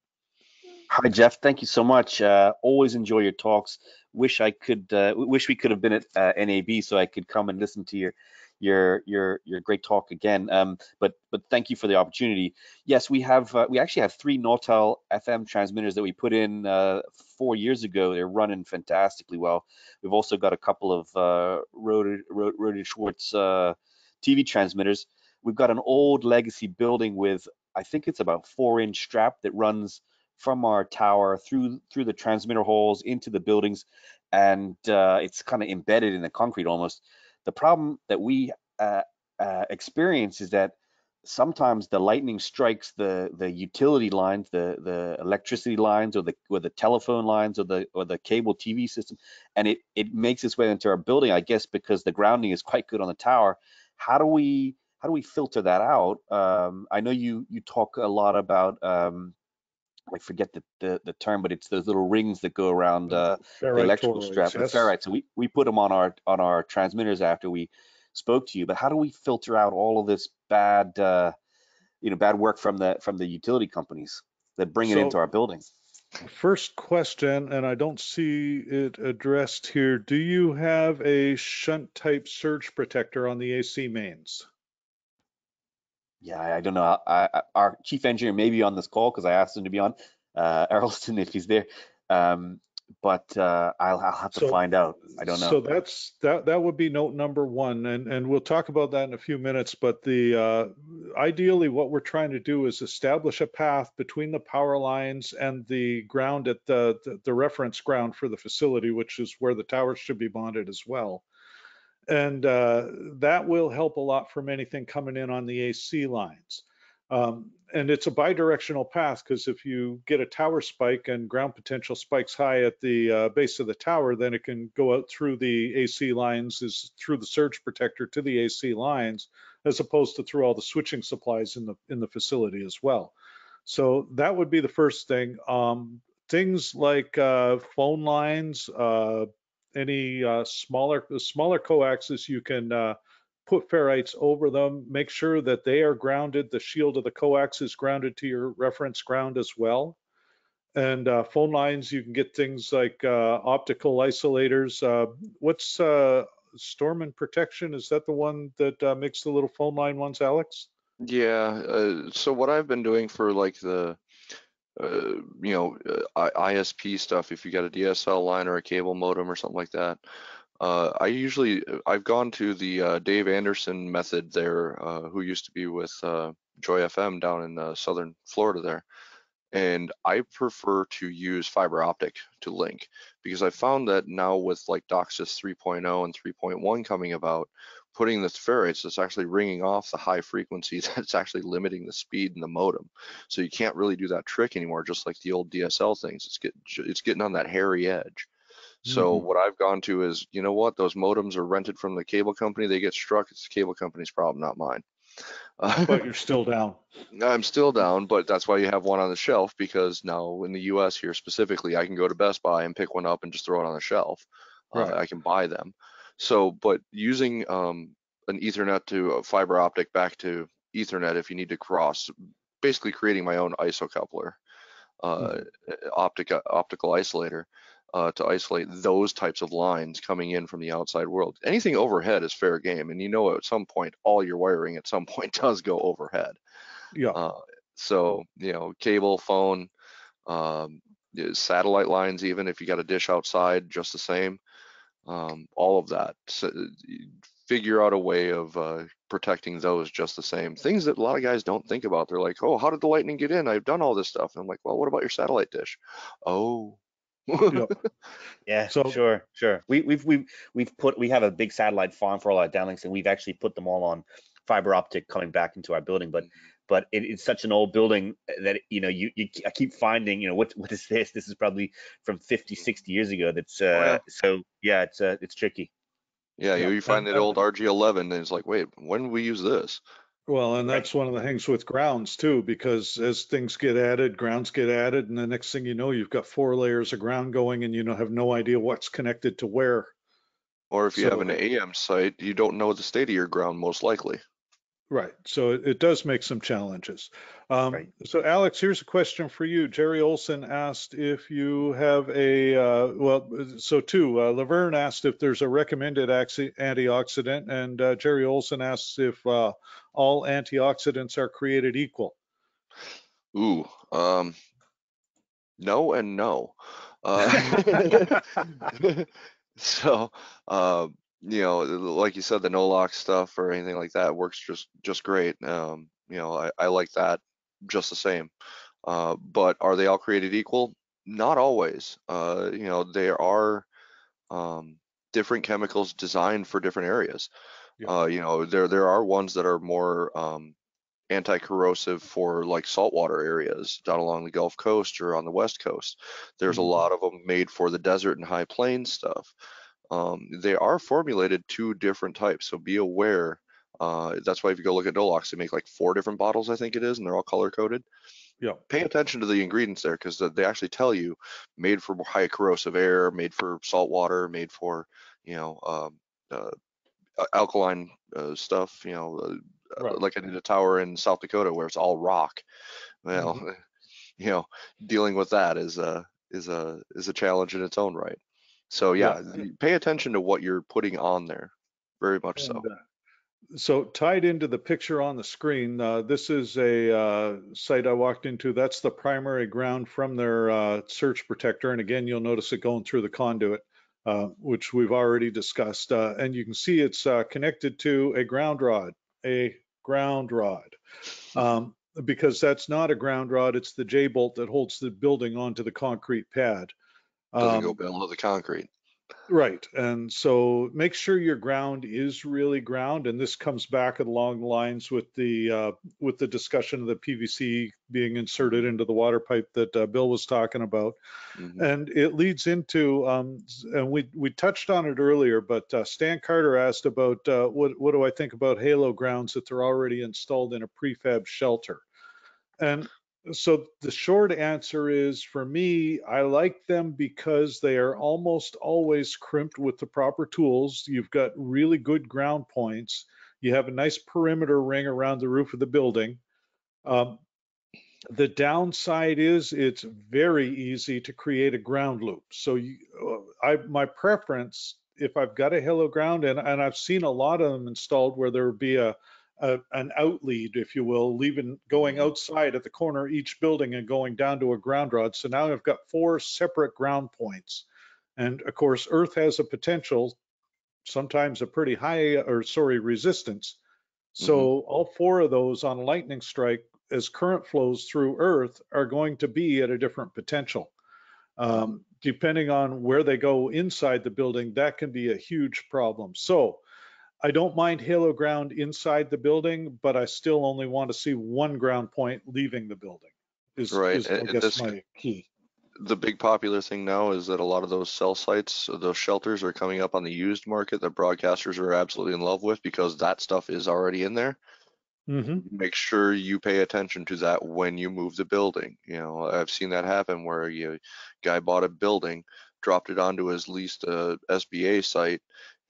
Hi, Jeff. Thank you so much. Uh, always enjoy your talks. Wish I could. Uh, wish we could have been at uh, N A B so I could come and listen to your your your your great talk again. Um, but but thank you for the opportunity. Yes, we have. Uh, we actually have three Nautel F M transmitters that we put in. Uh, Four years ago, they're running fantastically well. We've also got a couple of uh, Rode, Rode, Rode Schwartz uh, T V transmitters. We've got an old legacy building with, I think it's about four inch strap that runs from our tower through through the transmitter holes into the buildings, and uh, it's kind of embedded in the concrete almost. The problem that we uh, uh, experience is that sometimes the lightning strikes the the utility lines, the the electricity lines, or the or the telephone lines, or the or the cable T V system, and it it makes its way into our building. I guess because the grounding is quite good on the tower. How do we how do we filter that out? Um, I know you you talk a lot about um, I forget the, the the term, but it's those little rings that go around uh, the electrical strap. Yes. Ferrites. So we we put them on our on our transmitters after we spoke to you, but how do we filter out all of this bad uh you know bad work from the from the utility companies that bring so, it into our building? First question, and I don't see it addressed here, do you have a shunt type surge protector on the A C mains? Yeah, I, I don't know. I, I, our chief engineer may be on this call because I asked him to be on, uh Errolston, if he's there. um But uh, I'll, I'll have to so, find out. I don't know. So that's that. That would be note number one, and and we'll talk about that in a few minutes. But the uh, ideally, what we're trying to do is establish a path between the power lines and the ground at the the, the reference ground for the facility, which is where the towers should be bonded as well. And uh, that will help a lot from anything coming in on the A C lines. Um, and it's a bidirectional path, because if you get a tower spike and ground potential spikes high at the uh, base of the tower, then it can go out through the A C lines, is through the surge protector to the A C lines, as opposed to through all the switching supplies in the in the facility as well. So that would be the first thing. Um, things like uh, phone lines, uh, any uh, smaller smaller coaxes, you can. Uh, Put ferrites over them, make sure that they are grounded, the shield of the coax is grounded to your reference ground as well. And uh, phone lines, you can get things like uh, optical isolators. Uh, what's uh, Storm and Protection? Is that the one that uh, makes the little phone line ones, Alex? Yeah, uh, so what I've been doing for like the, uh, you know, uh, I S P stuff, if you got a D S L line or a cable modem or something like that, Uh, I usually, I've gone to the uh, Dave Anderson method there, uh, who used to be with uh, Joy F M down in uh, southern Florida there. And I prefer to use fiber optic to link, because I found that now with like DOCSIS three point oh and three point one coming about, putting the ferrites, it's actually ringing off the high frequency that's actually limiting the speed in the modem. So you can't really do that trick anymore, just like the old D S L things. It's, get, it's getting on that hairy edge. So mm-hmm. what I've gone to is, you know what, those modems are rented from the cable company. They get struck. It's the cable company's problem, not mine. Uh, but you're still down. I'm still down, but that's why you have one on the shelf, because now in the U S here specifically, I can go to Best Buy and pick one up and just throw it on the shelf. Right. Uh, I can buy them. So, but using um, an Ethernet to a fiber optic back to Ethernet if you need to cross, basically creating my own isocoupler, uh, mm-hmm. optic, optical isolator. Uh, to isolate those types of lines coming in from the outside world. Anything overhead is fair game, and you know at some point all your wiring at some point does go overhead. Yeah. Uh, so you know, cable, phone, um, satellite lines, even if you got a dish outside, just the same. Um, all of that. So, figure out a way of uh, protecting those just the same. Things that a lot of guys don't think about. They're like, oh, how did the lightning get in? I've done all this stuff. And I'm like, well, what about your satellite dish? Oh. Yeah, so, sure, sure. We, we've we've we've put we have a big satellite farm for all our downlinks, and we've actually put them all on fiber optic coming back into our building. But but it, it's such an old building that you know you, you I keep finding you know what what is this? This is probably from fifty, sixty years ago. That's uh, oh, yeah. So yeah, it's uh, it's tricky. Yeah, yeah. You find that old R G eleven, and it's like, wait, when did we use this? Well, and that's one of the things with grounds too, because as things get added, grounds get added, and the next thing you know, you've got four layers of ground going, and you know have no idea what's connected to where. Or if you so, have an A M site, you don't know the state of your ground most likely. Right. So it, it does make some challenges. Um, right. So Alex, here's a question for you. Jerry Olson asked if you have a uh, well. So too, uh, Laverne asked if there's a recommended antioxidant, and uh, Jerry Olson asks if. Uh, all antioxidants are created equal? Ooh, um, no and no. Uh, so, uh, you know, like you said, the no-lock stuff or anything like that works just, just great. Um, you know, I, I like that just the same. Uh, but are they all created equal? Not always. Uh, you know, there are um, different chemicals designed for different areas. Yeah. Uh, you know, there there are ones that are more um, anti-corrosive for like saltwater areas down along the Gulf Coast or on the West Coast. There's mm-hmm. a lot of them made for the desert and high plains stuff. Um, they are formulated two different types, so be aware. Uh, that's why if you go look at Dolox, they make like four different bottles, I think it is, and they're all color coded. Yeah. Pay attention to the ingredients there, because they actually tell you made for high corrosive air, made for salt water, made for, you know, um, uh, alkaline uh, stuff, you know, uh, right. like I did a tower in South Dakota where it's all rock. Well, mm-hmm. you know, dealing with that is a, is a, is a challenge in its own right. So yeah, yeah, pay attention to what you're putting on there, very much and, so. Uh, so tied into the picture on the screen, uh, this is a uh, site I walked into. That's the primary ground from their uh, surge protector. And again, you'll notice it going through the conduit, uh, which we've already discussed. Uh, and you can see it's uh, connected to a ground rod, a ground rod, um, because that's not a ground rod. It's the J-bolt that holds the building onto the concrete pad. Doesn't um, go below the concrete. Right. And so make sure your ground is really ground. And this comes back along the lines with the uh, with the discussion of the P V C being inserted into the water pipe that uh, Bill was talking about. Mm-hmm. And it leads into, um, and we, we touched on it earlier, but uh, Stan Carter asked about uh, what, what do I think about halo grounds that they're already installed in a prefab shelter? And so the short answer is, for me, I like them because they are almost always crimped with the proper tools. You've got really good ground points. You have a nice perimeter ring around the roof of the building. Um, the downside is it's very easy to create a ground loop. So you, I, my preference, if I've got a halo ground, and, and I've seen a lot of them installed where there would be a Uh, an outlead, if you will, leaving going outside at the corner of each building and going down to a ground rod. So now I've got four separate ground points. And of course, earth has a potential, sometimes a pretty high, or sorry, resistance. So mm-hmm. all four of those on lightning strike, as current flows through earth, are going to be at a different potential. Um, depending on where they go inside the building, that can be a huge problem. So I don't mind halo ground inside the building, but I still only want to see one ground point leaving the building. Is, right. is I and guess, this, my key. The big popular thing now is that a lot of those cell sites, those shelters, are coming up on the used market that broadcasters are absolutely in love with, because that stuff is already in there. Mm-hmm. Make sure you pay attention to that when you move the building. You know, I've seen that happen where a guy bought a building, dropped it onto his leased uh, S B A site,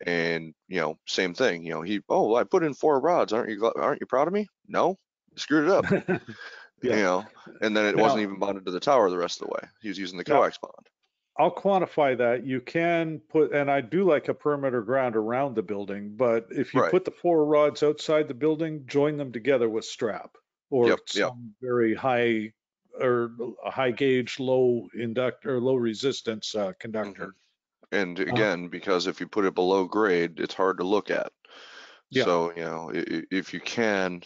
and you know, same thing. You know, he oh, I put in four rods. Aren't you aren't you proud of me? No, screwed it up. yeah. You know, and then it now, wasn't even bonded to the tower the rest of the way. He was using the coax now, bond. I'll quantify that. You can put, and I do like a perimeter ground around the building, but if you right. put the four rods outside the building, join them together with strap or yep, some yep. very high or high gauge, low inductor, low resistance uh, conductor. Mm-hmm. And again, because if you put it below grade, it's hard to look at. Yeah. So, you know, if you can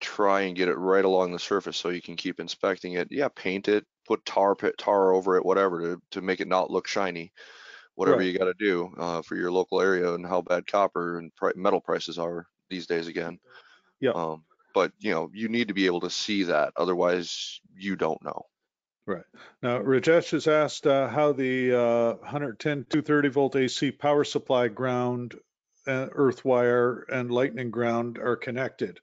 try and get it right along the surface so you can keep inspecting it. Yeah, paint it, put tar tar over it, whatever, to, to make it not look shiny. Whatever right. you got to do uh, for your local area and how bad copper and metal prices are these days again. Yeah. Um, but, you know, you need to be able to see that. Otherwise, you don't know. Right. Now, Rajesh has asked uh, how the uh, one ten, two thirty volt A C power supply ground, uh, earth wire, and lightning ground are connected.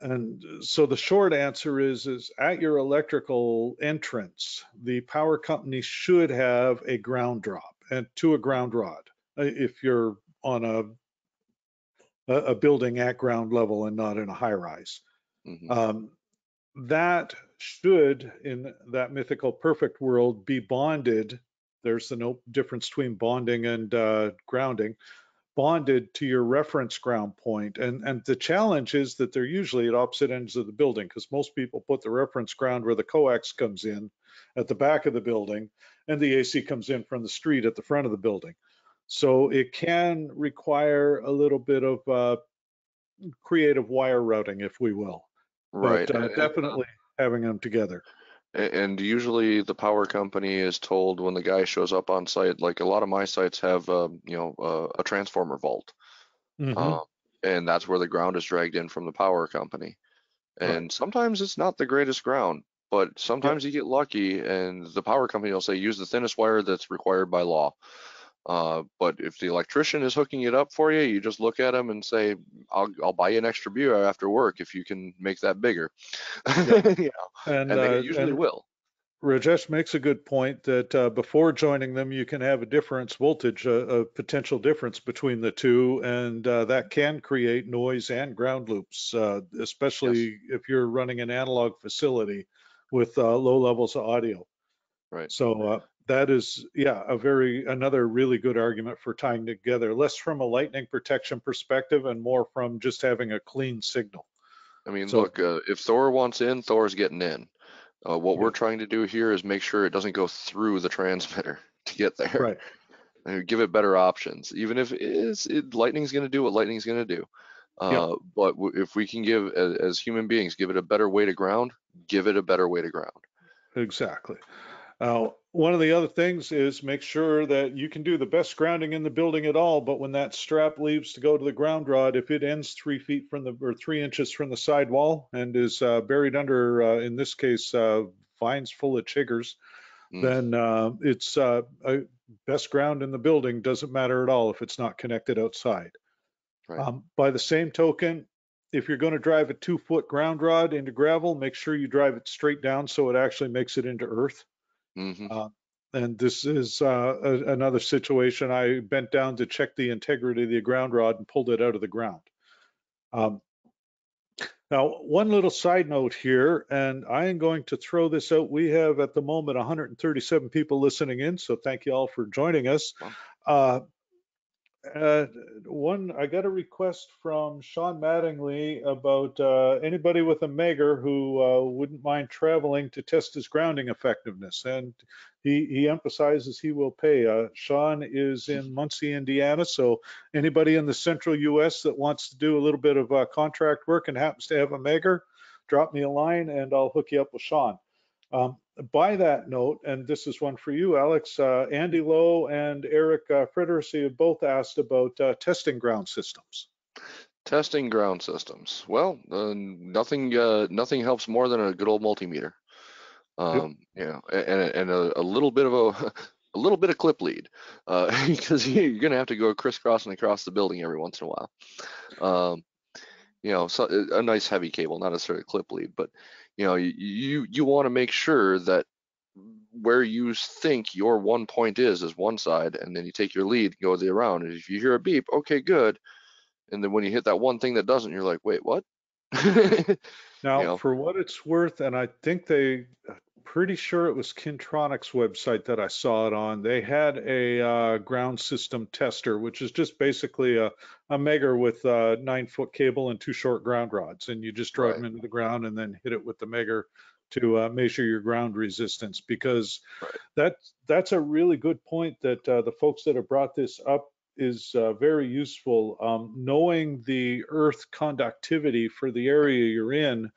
And so the short answer is, is at your electrical entrance, the power company should have a ground drop and to a ground rod if you're on a a building at ground level and not in a high rise. Mm-hmm. Um, that should, in that mythical perfect world, be bonded. There's the no difference between bonding and uh, grounding, bonded to your reference ground point. And, and the challenge is that they're usually at opposite ends of the building, because most people put the reference ground where the coax comes in at the back of the building, and the A C comes in from the street at the front of the building. So it can require a little bit of uh, creative wire routing, if we will. Right. But, uh, definitely having them together. And usually the power company is told when the guy shows up on site, like a lot of my sites have, um, you know, uh, a transformer vault. Mm-hmm. uh, and that's where the ground is dragged in from the power company. And right. sometimes it's not the greatest ground, but sometimes yeah. you get lucky and the power company will say, use the thinnest wire that's required by law. Uh, but if the electrician is hooking it up for you, you just look at him and say, I'll, I'll buy you an extra beer after work if you can make that bigger. Yeah. you know, and, and they uh, usually and will. Rajesh makes a good point that uh, before joining them, you can have a difference voltage, a, a potential difference between the two, and uh, that can create noise and ground loops, uh, especially yes. if you're running an analog facility with uh, low levels of audio. Right. So uh, that is, yeah, a very, another really good argument for tying together, less from a lightning protection perspective and more from just having a clean signal. I mean, so, look, uh, if Thor wants in, Thor's getting in. Uh, what yeah. we're trying to do here is make sure it doesn't go through the transmitter to get there. Right. And give it better options, even if it is, it, lightning's going to do what lightning's going to do. Uh, yeah. But w if we can give, as, as human beings, give it a better way to ground, give it a better way to ground. Exactly. Uh, one of the other things is make sure that you can do the best grounding in the building at all, but when that strap leaves to go to the ground rod, if it ends three feet from the, or three inches from the sidewall and is uh, buried under, uh, in this case, uh, vines full of chiggers, mm. then uh, it's uh, a best ground in the building doesn't matter at all if it's not connected outside. Right. Um, by the same token, if you're going to drive a two foot ground rod into gravel, make sure you drive it straight down so it actually makes it into earth. Mm-hmm. uh, and this is uh, a, another situation. I bent down to check the integrity of the ground rod and pulled it out of the ground. Um, now, one little side note here, and I am going to throw this out. We have at the moment one hundred thirty-seven people listening in, so thank you all for joining us. Wow. Uh, uh, one, I got a request from Sean Mattingly about uh, anybody with a Megger who uh, wouldn't mind traveling to test his grounding effectiveness, and he, he emphasizes he will pay. Uh, Sean is in Muncie, Indiana, so anybody in the central U S that wants to do a little bit of uh, contract work and happens to have a Megger, drop me a line and I'll hook you up with Sean. Um, by that note, and this is one for you, Alex, uh, Andy Lowe and Eric uh, Fredersey have both asked about uh, testing ground systems. Testing ground systems. Well, uh, nothing uh, nothing helps more than a good old multimeter. Um, yep. You know, and, and a, a little bit of a, a little bit of clip lead, uh, because you're going to have to go crisscrossing across the building every once in a while. Um, you know, so a nice heavy cable, not a sort of clip lead, but you know, you you want to make sure that where you think your one point is is one side, and then you take your lead, go the around, and if you hear a beep, okay, good. And then when you hit that one thing that doesn't, you're like, wait, what? Now, you know, for what it's worth, and I think they, I'm pretty sure it was Kintronic's website that I saw it on. They had a uh, ground system tester, which is just basically a, a Megger with a nine foot cable and two short ground rods. And you just drive right. them into the ground and then hit it with the Megger to uh, measure your ground resistance, because right. that, that's a really good point that uh, the folks that have brought this up is uh, very useful. Um, knowing the earth conductivity for the area you're in,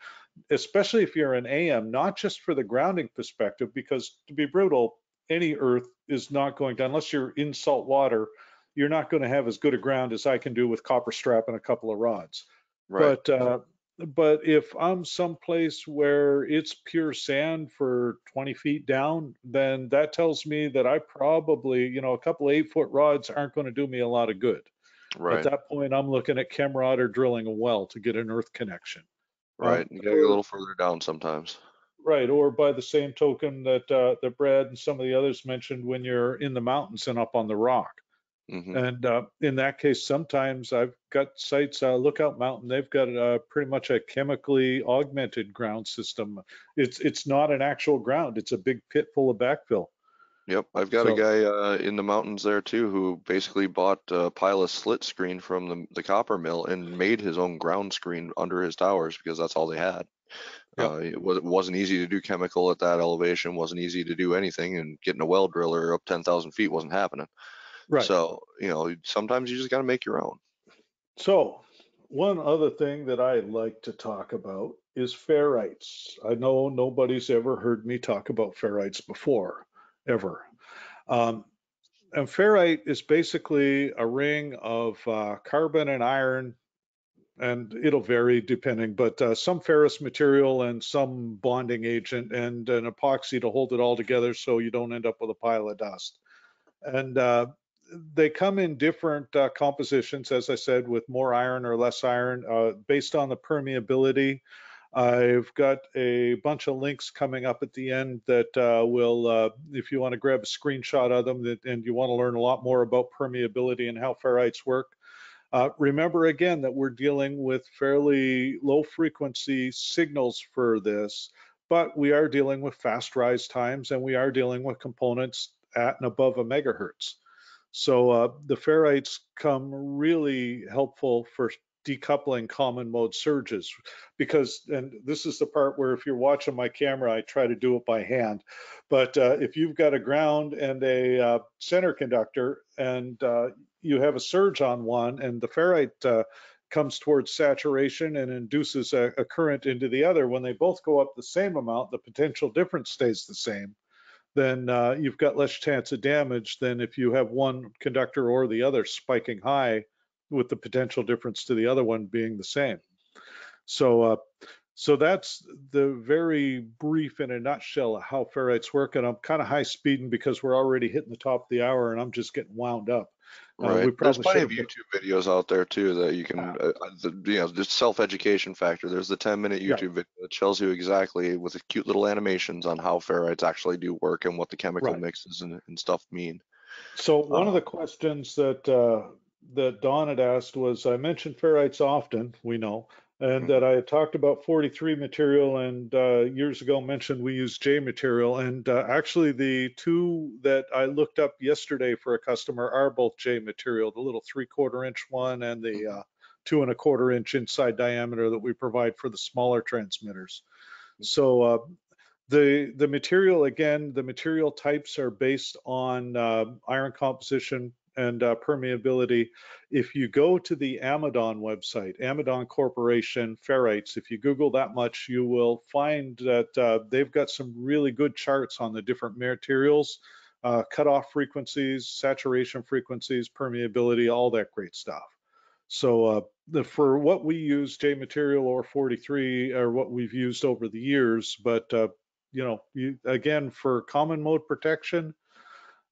especially if you're an A M, not just for the grounding perspective, because to be brutal, any earth is not going to, unless you're in salt water, you're not going to have as good a ground as I can do with copper strap and a couple of rods. Right. But uh, but if I'm someplace where it's pure sand for twenty feet down, then that tells me that I probably, you know, a couple of eight foot rods aren't going to do me a lot of good. Right. At that point, I'm looking at Chemrod or drilling a well to get an earth connection. Right, you gotta go a little further down sometimes. Right, or by the same token that uh, that Brad and some of the others mentioned, when you're in the mountains and up on the rock. Mm-hmm. And uh, in that case, sometimes I've got sites, uh, Lookout Mountain, they've got uh, pretty much a chemically augmented ground system. It's it's not an actual ground, it's a big pit full of backfill. Yep, I've got so, a guy uh, in the mountains there too who basically bought a pile of slit screen from the, the copper mill and made his own ground screen under his towers because that's all they had. Yep. Uh, it, was, it wasn't easy to do chemical at that elevation, wasn't easy to do anything, and getting a well driller up ten thousand feet wasn't happening. Right. So, you know, sometimes you just got to make your own. So, one other thing that I'd like to talk about is ferrites. I know nobody's ever heard me talk about ferrites before, ever. Um, and ferrite is basically a ring of uh, carbon and iron, and it'll vary depending, but uh, some ferrous material and some bonding agent and an epoxy to hold it all together so you don't end up with a pile of dust. And uh, they come in different uh, compositions, as I said, with more iron or less iron, uh, based on the permeability. I've got a bunch of links coming up at the end that uh, will, uh, if you want to grab a screenshot of them that, and you want to learn a lot more about permeability and how ferrites work. Uh, remember again that we're dealing with fairly low frequency signals for this, but we are dealing with fast rise times and we are dealing with components at and above a megahertz. So uh, the ferrites come really helpful for decoupling common mode surges, because, and this is the part where if you're watching my camera, I try to do it by hand, but uh, if you've got a ground and a uh, center conductor and uh, you have a surge on one and the ferrite uh, comes towards saturation and induces a, a current into the other, when they both go up the same amount, the potential difference stays the same, then uh, you've got less chance of damage than if you have one conductor or the other spiking high with the potential difference to the other one being the same. So uh, so that's the very brief in a nutshell of how ferrites work, and I'm kind of high speeding because we're already hitting the top of the hour and I'm just getting wound up. Right. Uh, There's plenty of YouTube videos out there too that you can, uh, the, you know, the self-education factor. There's the ten minute YouTube yeah. video that tells you exactly with the cute little animations on how ferrites actually do work and what the chemical right. mixes and, and stuff mean. So one um, of the questions that uh, that Don had asked was, I mentioned ferrites often, we know, and mm-hmm. that I had talked about forty-three material and uh, years ago mentioned we use J material. And uh, actually the two that I looked up yesterday for a customer are both J material, the little three quarter inch one and the uh, two and a quarter inch inside diameter that we provide for the smaller transmitters. Mm-hmm. So uh, the, the material, again, the material types are based on uh, iron composition and uh, permeability. If you go to the Amidon website, Amidon Corporation ferrites, if you Google that much, you will find that uh, they've got some really good charts on the different materials, uh, cutoff frequencies, saturation frequencies, permeability, all that great stuff. So uh, the, for what we use, J material or forty-three are what we've used over the years, but uh, you know, you, again, for common mode protection,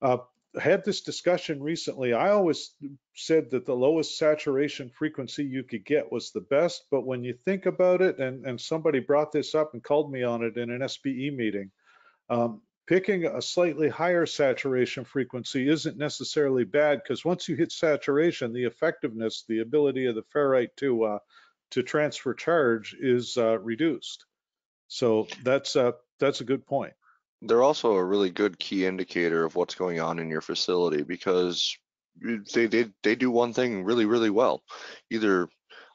uh, had this discussion recently. I always said that the lowest saturation frequency you could get was the best, but when you think about it, and, and somebody brought this up and called me on it in an S B E meeting, um, picking a slightly higher saturation frequency isn't necessarily bad, because once you hit saturation, the effectiveness, the ability of the ferrite to uh, to transfer charge is uh, reduced. So that's a, that's a good point. They're also a really good key indicator of what's going on in your facility, because they they, they do one thing really, really well. Either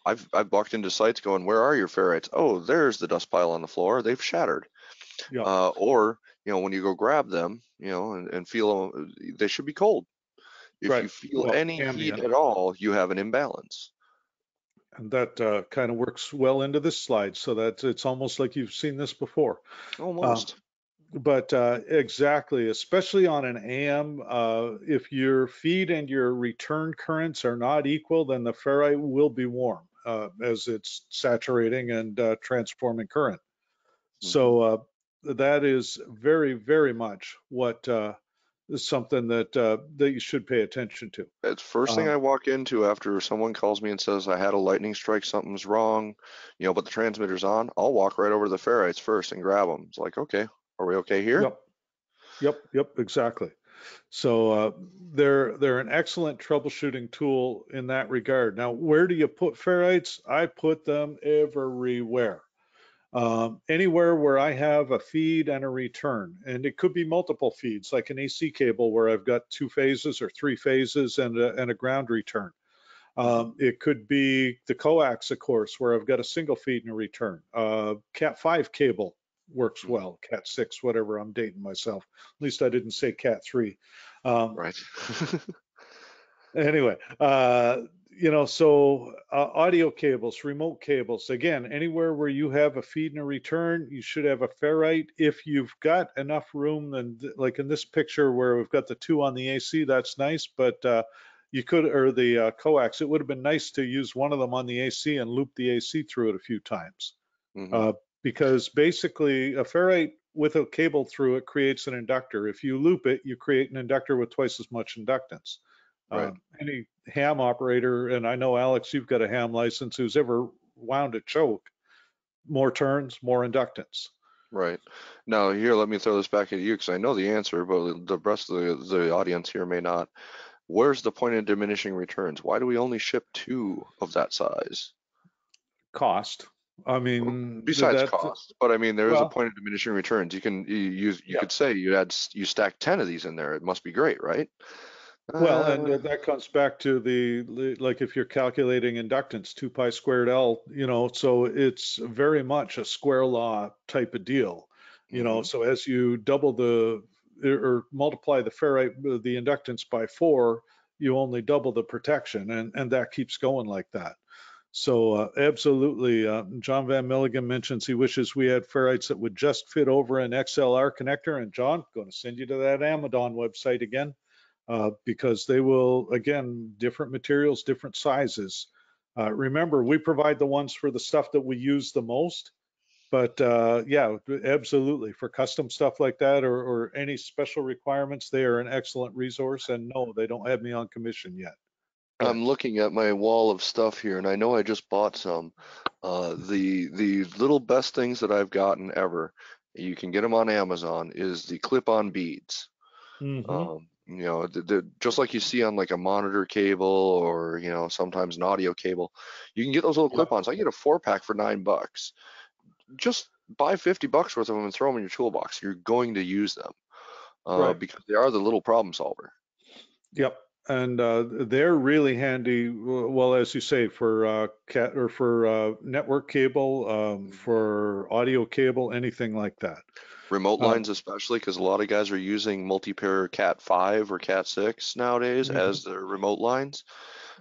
I've, I've walked into sites going, where are your ferrites? Oh, there's the dust pile on the floor. They've shattered. Yeah. Uh, or, you know, when you go grab them, you know, and, and feel them, they should be cold. If right. you feel well, any ambient heat at all, you have an imbalance. And that uh, kind of works well into this slide, so that it's almost like you've seen this before. Almost. Um, But uh, exactly, especially on an A M, uh, if your feed and your return currents are not equal, then the ferrite will be warm uh, as it's saturating and uh, transforming current. Mm-hmm. So uh, that is very, very much what uh, is something that uh, that you should pay attention to. That's the first thing um, I walk into after someone calls me and says, I had a lightning strike, something's wrong, you know, but the transmitter's on. I'll walk right over to the ferrites first and grab them. It's like, okay. Are we okay here? Yep, yep, yep, exactly. So uh, they're they're an excellent troubleshooting tool in that regard. Now, where do you put ferrites? I put them everywhere. Um, anywhere where I have a feed and a return, and it could be multiple feeds, like an A C cable where I've got two phases or three phases and a, and a ground return. Um, it could be the coax, of course, where I've got a single feed and a return. Uh, Cat five cable works well, Cat six, whatever, I'm dating myself. At least I didn't say Cat three. Um, right. Anyway, uh, you know, so uh, audio cables, remote cables, again, anywhere where you have a feed and a return, you should have a ferrite. If you've got enough room, then like in this picture where we've got the two on the A C, that's nice, but uh, you could, or the uh, coax, it would have been nice to use one of them on the A C and loop the A C through it a few times. Mm-hmm. uh, because basically a ferrite with a cable through it creates an inductor. If you loop it, you create an inductor with twice as much inductance. Right. Um, any ham operator, and I know, Alex, you've got a ham license, who's ever wound a choke, more turns, more inductance. Right. Now, here, let me throw this back at you, because I know the answer, but the rest of the, the audience here may not. Where's the point of diminishing returns? Why do we only ship two of that size? Cost. I mean, besides cost, but I mean, there well, is a point of diminishing returns. You can you you, you yeah. could say you add you stack ten of these in there. It must be great, right? Well, uh, and that comes back to the, like, if you're calculating inductance, two pi squared L, you know, so it's very much a square law type of deal, you know, mm-hmm. so as you double the, or multiply the ferrite, the inductance by four, you only double the protection, and, and that keeps going like that. So uh, absolutely, uh, John Van Milligan mentions he wishes we had ferrites that would just fit over an X L R connector, and John, going to send you to that Amazon website again. Uh, because they will, again, different materials, different sizes. Uh, remember, we provide the ones for the stuff that we use the most, but uh, yeah, absolutely. For custom stuff like that, or, or any special requirements, they are an excellent resource, and no, they don't have me on commission yet. I'm looking at my wall of stuff here, and I know I just bought some. Uh, the, the little best things that I've gotten ever, you can get them on Amazon, is the clip-on beads. Mm-hmm. Um, you know, the, just like you see on like a monitor cable, or, you know, sometimes an audio cable, you can get those little clip-ons. I get a four pack for nine bucks. Just buy fifty bucks worth of them and throw them in your toolbox. You're going to use them uh, right. because they are the little problem solver. Yep. And uh, they're really handy. Well, as you say, for uh, cat or for uh, network cable, um, for audio cable, anything like that. Remote lines, um, especially, because a lot of guys are using multi-pair cat five or cat six nowadays mm-hmm. as their remote lines.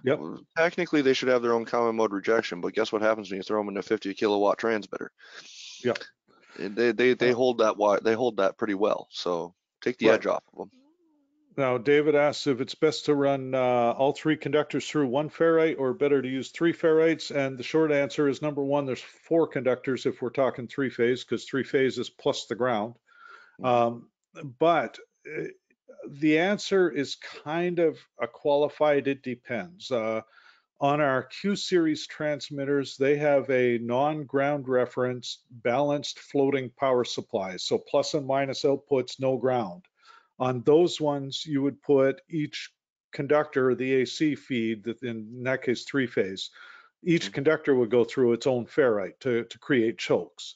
Yep. Technically, they should have their own common mode rejection, but guess what happens when you throw them in a fifty kilowatt transmitter? Yep. They they they hold that they hold that pretty well. So take the right. edge off of them. Now, David asks if it's best to run uh, all three conductors through one ferrite, or better to use three ferrites. And the short answer is, number one, there's four conductors if we're talking three phase, because three phase is plus the ground. Um, but the answer is kind of a qualified, it depends. Uh, on our Q series transmitters, they have a non-ground reference balanced floating power supply. So plus and minus outputs, no ground. On those ones, you would put each conductor, the A C feed, in that case, three phase, each mm-hmm. conductor would go through its own ferrite to, to create chokes.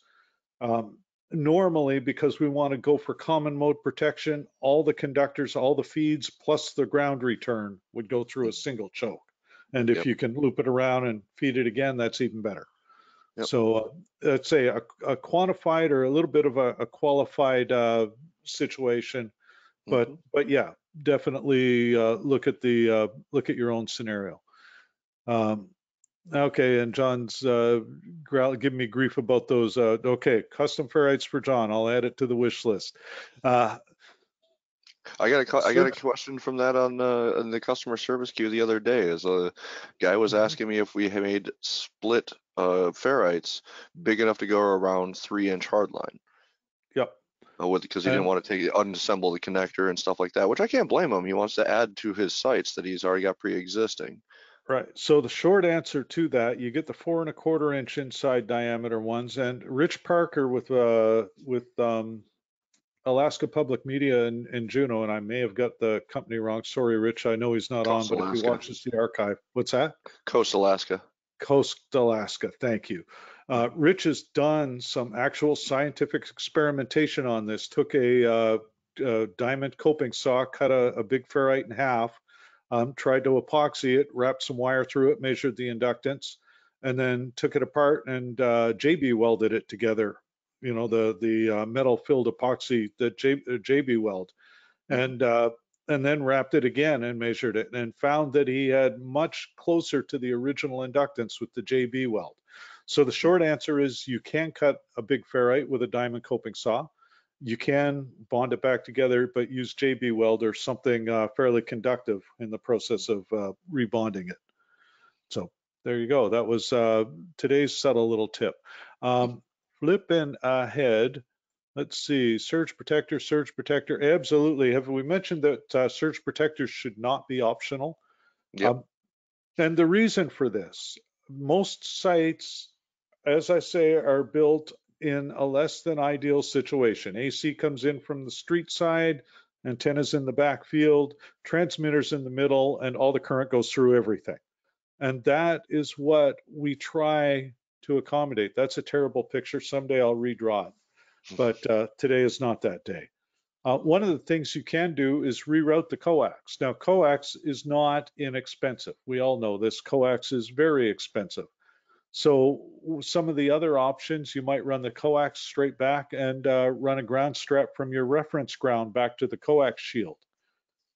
Um, normally, because we want to go for common mode protection, all the conductors, all the feeds, plus the ground return would go through a single choke. And if yep. you can loop it around and feed it again, that's even better. Yep. So uh, let's say a, a quantified, or a little bit of a, a qualified uh, situation. But mm-hmm. but yeah, definitely uh, look at the uh, look at your own scenario. Um, okay, and John's uh, giving me grief about those. Uh, okay, custom ferrites for John. I'll add it to the wish list. Uh, I got a I got a question from that on, uh, on the customer service queue the other day. Is a guy was asking me if we had made split uh, ferrites big enough to go around three inch hardline. Yep. Because he didn't want to take unassemble the connector and stuff like that, which I can't blame him. He wants to add to his sites that he's already got pre-existing. Right. So the short answer to that, you get the four and a quarter inch inside diameter ones, and Rich Parker with uh, with um, Alaska Public Media in, in Juneau, and I may have got the company wrong. Sorry, Rich. I know he's not Coast on, but Alaska. If he watches the archive, what's that? Coast Alaska. Coast Alaska. Thank you. Uh, Rich has done some actual scientific experimentation on this, took a, uh, a diamond coping saw, cut a, a big ferrite in half, um, tried to epoxy it, wrapped some wire through it, measured the inductance, and then took it apart and uh, J B welded it together, you know, the, the uh, metal-filled epoxy that J B weld. And uh, and then wrapped it again and measured it and found that he had much closer to the original inductance with the J B weld. So the short answer is you can cut a big ferrite with a diamond coping saw. You can bond it back together, but use J B weld or something uh, fairly conductive in the process of uh, rebonding it. So there you go. That was uh, today's subtle little tip. Um, flipping ahead. Let's see, surge protector, surge protector. Absolutely. Have we mentioned that uh, surge protectors should not be optional? Yep. Um, and the reason for this, most sites, as I say, are built in a less than ideal situation. A C comes in from the street side, antennas in the back field, transmitters in the middle, and all the current goes through everything. And that is what we try to accommodate. That's a terrible picture. Someday I'll redraw it. But uh, today is not that day. Uh, one of the things you can do is reroute the coax. Now, coax is not inexpensive. We all know this. Coax is very expensive. So some of the other options, you might run the coax straight back and uh, run a ground strap from your reference ground back to the coax shield.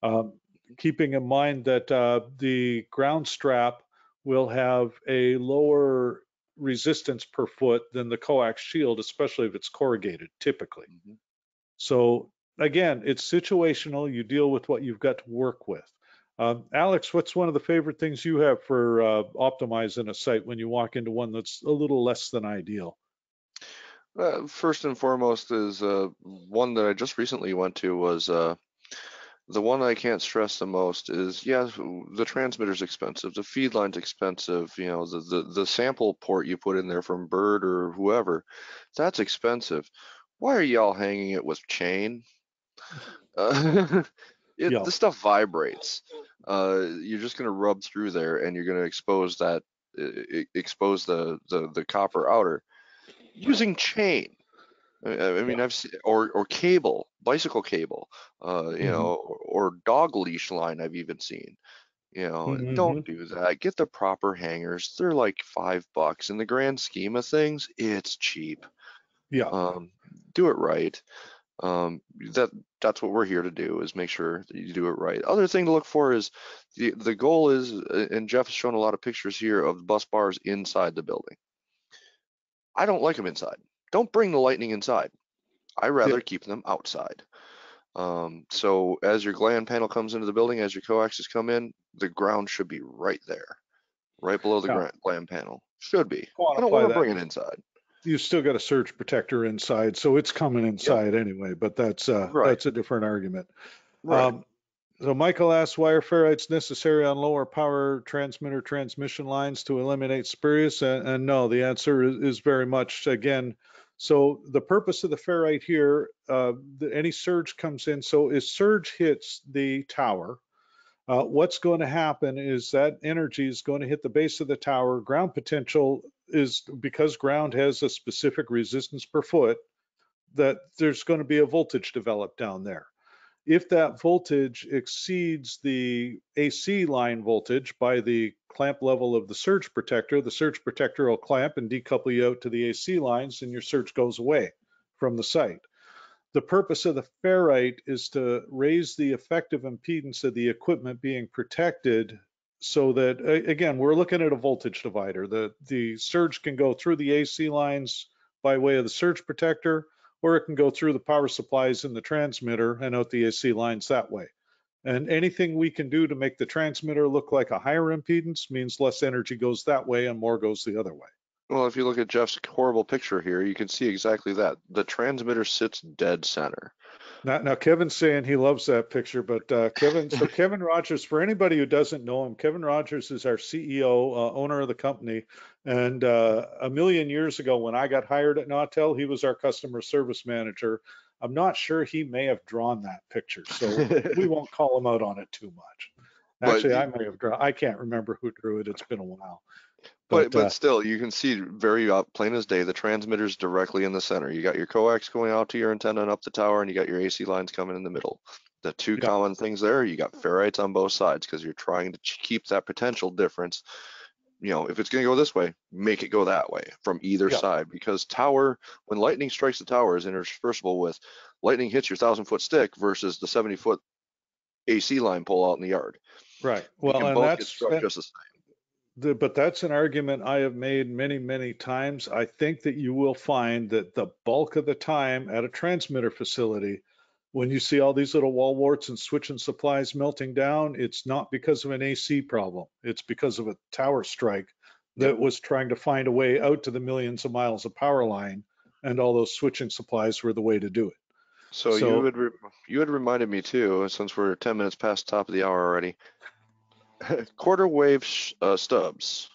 Um, keeping in mind that uh, the ground strap will have a lower resistance per foot than the coax shield, especially if it's corrugated, typically. Mm-hmm. So again, it's situational. You deal with what you've got to work with. Um, Alex, what's one of the favorite things you have for uh, optimizing a site when you walk into one that's a little less than ideal? Uh, first and foremost is uh, one that I just recently went to was uh, the one I can't stress the most is, yeah, the transmitter's expensive, the feed line's expensive, you know, the, the, the sample port you put in there from Bird or whoever, that's expensive. Why are y'all hanging it with chain? Uh, it, yeah. This stuff vibrates. Uh, you're just going to rub through there and you're going to expose that, uh, expose the, the, the copper outer using chain. I mean, yeah. I've seen, or or cable, bicycle cable, uh, you mm-hmm. know, or, or dog leash line. I've even seen, you know, mm-hmm. Don't do that. Get the proper hangers. They're like five bucks in the grand scheme of things. It's cheap. Yeah. Um, do it right. Um, that that's what we're here to do, is make sure that you do it right. Other thing to look for is the the goal is, and Jeff has shown a lot of pictures here of bus bars inside the building. I don't like them inside. Don't bring the lightning inside. I rather yeah. keep them outside. Um, so as your gland panel comes into the building, as your coaxes come in, the ground should be right there, right below the yeah. gland panel. Should be. Quantify I don't want to bring it inside. You've still got a surge protector inside, so it's coming inside yeah. anyway. But that's uh, right. that's a different argument. Right. Um, so Michael asks, why are ferrites necessary on lower power transmitter transmission lines to eliminate spurious? And, and no, the answer is, is very much, again, so the purpose of the ferrite here, uh, the, any surge comes in. So if surge hits the tower, uh, what's going to happen is that energy is going to hit the base of the tower. Ground potential is, because ground has a specific resistance per foot, that there's going to be a voltage developed down there. If that voltage exceeds the A C line voltage by the clamp level of the surge protector, the surge protector will clamp and decouple you out to the A C lines, and your surge goes away from the site. The purpose of the ferrite is to raise the effective impedance of the equipment being protected so that, again, we're looking at a voltage divider. The, the surge can go through the A C lines by way of the surge protector, or it can go through the power supplies in the transmitter and out the A C lines that way. And anything we can do to make the transmitter look like a higher impedance means less energy goes that way and more goes the other way. Well, if you look at Jeff's horrible picture here, you can see exactly that. The transmitter sits dead center. Now, now Kevin's saying he loves that picture, but uh, Kevin, so Kevin Rogers, for anybody who doesn't know him, Kevin Rogers is our C E O, uh, owner of the company. And uh, a million years ago, when I got hired at Nautel, he was our customer service manager. I'm not sure, he may have drawn that picture, so we won't call him out on it too much. Actually, but, I may have drawn. I can't remember who drew it. It's been a while. But, but, but uh, still, you can see very uh, plain as day, the transmitter's directly in the center. You got your coax going out to your antenna and up the tower, and you got your A C lines coming in the middle. The two yeah. common things there, you got ferrites on both sides because you're trying to keep that potential difference. You know, if it's going to go this way, make it go that way from either yeah. side, because tower, when lightning strikes the tower, is interspersible with lightning hits your thousand foot stick versus the seventy foot A C line pull out in the yard. Right. Well, and that's that, just the same. The, but that's an argument I have made many, many times. I think that you will find that the bulk of the time at a transmitter facility, when you see all these little wall warts and switch and supplies melting down, it's not because of an A C problem. It's because of a tower strike that yep. was trying to find a way out to the millions of miles of power line, and all those switching supplies were the way to do it. So, so you had re you had reminded me too, since we're ten minutes past the top of the hour already. Quarter wave sh uh, stubs.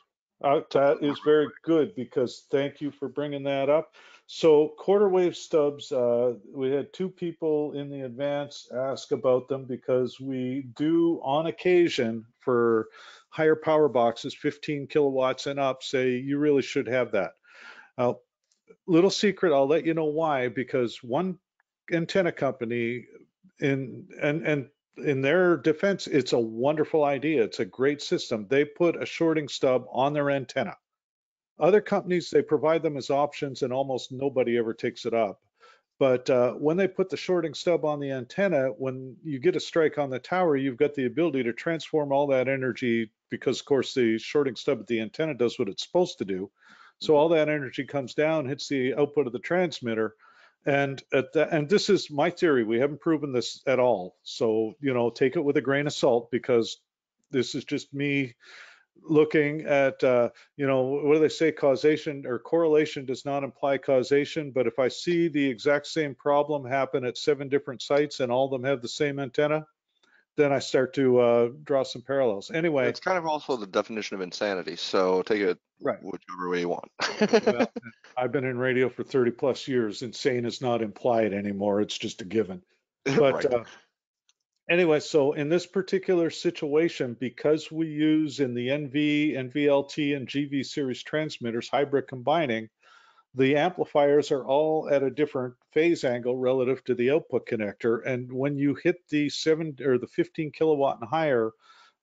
Uh, that is very good, because thank you for bringing that up. So quarter wave stubs, uh, we had two people in the advance ask about them, because we do on occasion for higher power boxes, fifteen kilowatts and up, say you really should have that. Uh, little secret, I'll let you know why, because one antenna company in and and in their defense, it's a wonderful idea, it's a great system, they put a shorting stub on their antenna. Other companies, they provide them as options and almost nobody ever takes it up. But uh, when they put the shorting stub on the antenna, when you get a strike on the tower, you've got the ability to transform all that energy, because of course the shorting stub at the antenna does what it's supposed to do. So all that energy comes down, hits the output of the transmitter. And at the, and this is my theory. We haven't proven this at all. So, you know, take it with a grain of salt, because this is just me looking at, uh, you know, what do they say? Causation or correlation does not imply causation. But if I see the exact same problem happen at seven different sites and all of them have the same antenna, then I start to uh, draw some parallels. Anyway, it's kind of also the definition of insanity. So take it right. whichever way you want. Well, I've been in radio for thirty plus years. Insane is not implied anymore. It's just a given. But right. uh, anyway, so in this particular situation, because we use in the N V, N V L T, and G V series transmitters hybrid combining, the amplifiers are all at a different phase angle relative to the output connector. And when you hit the seven or the fifteen kilowatt and higher,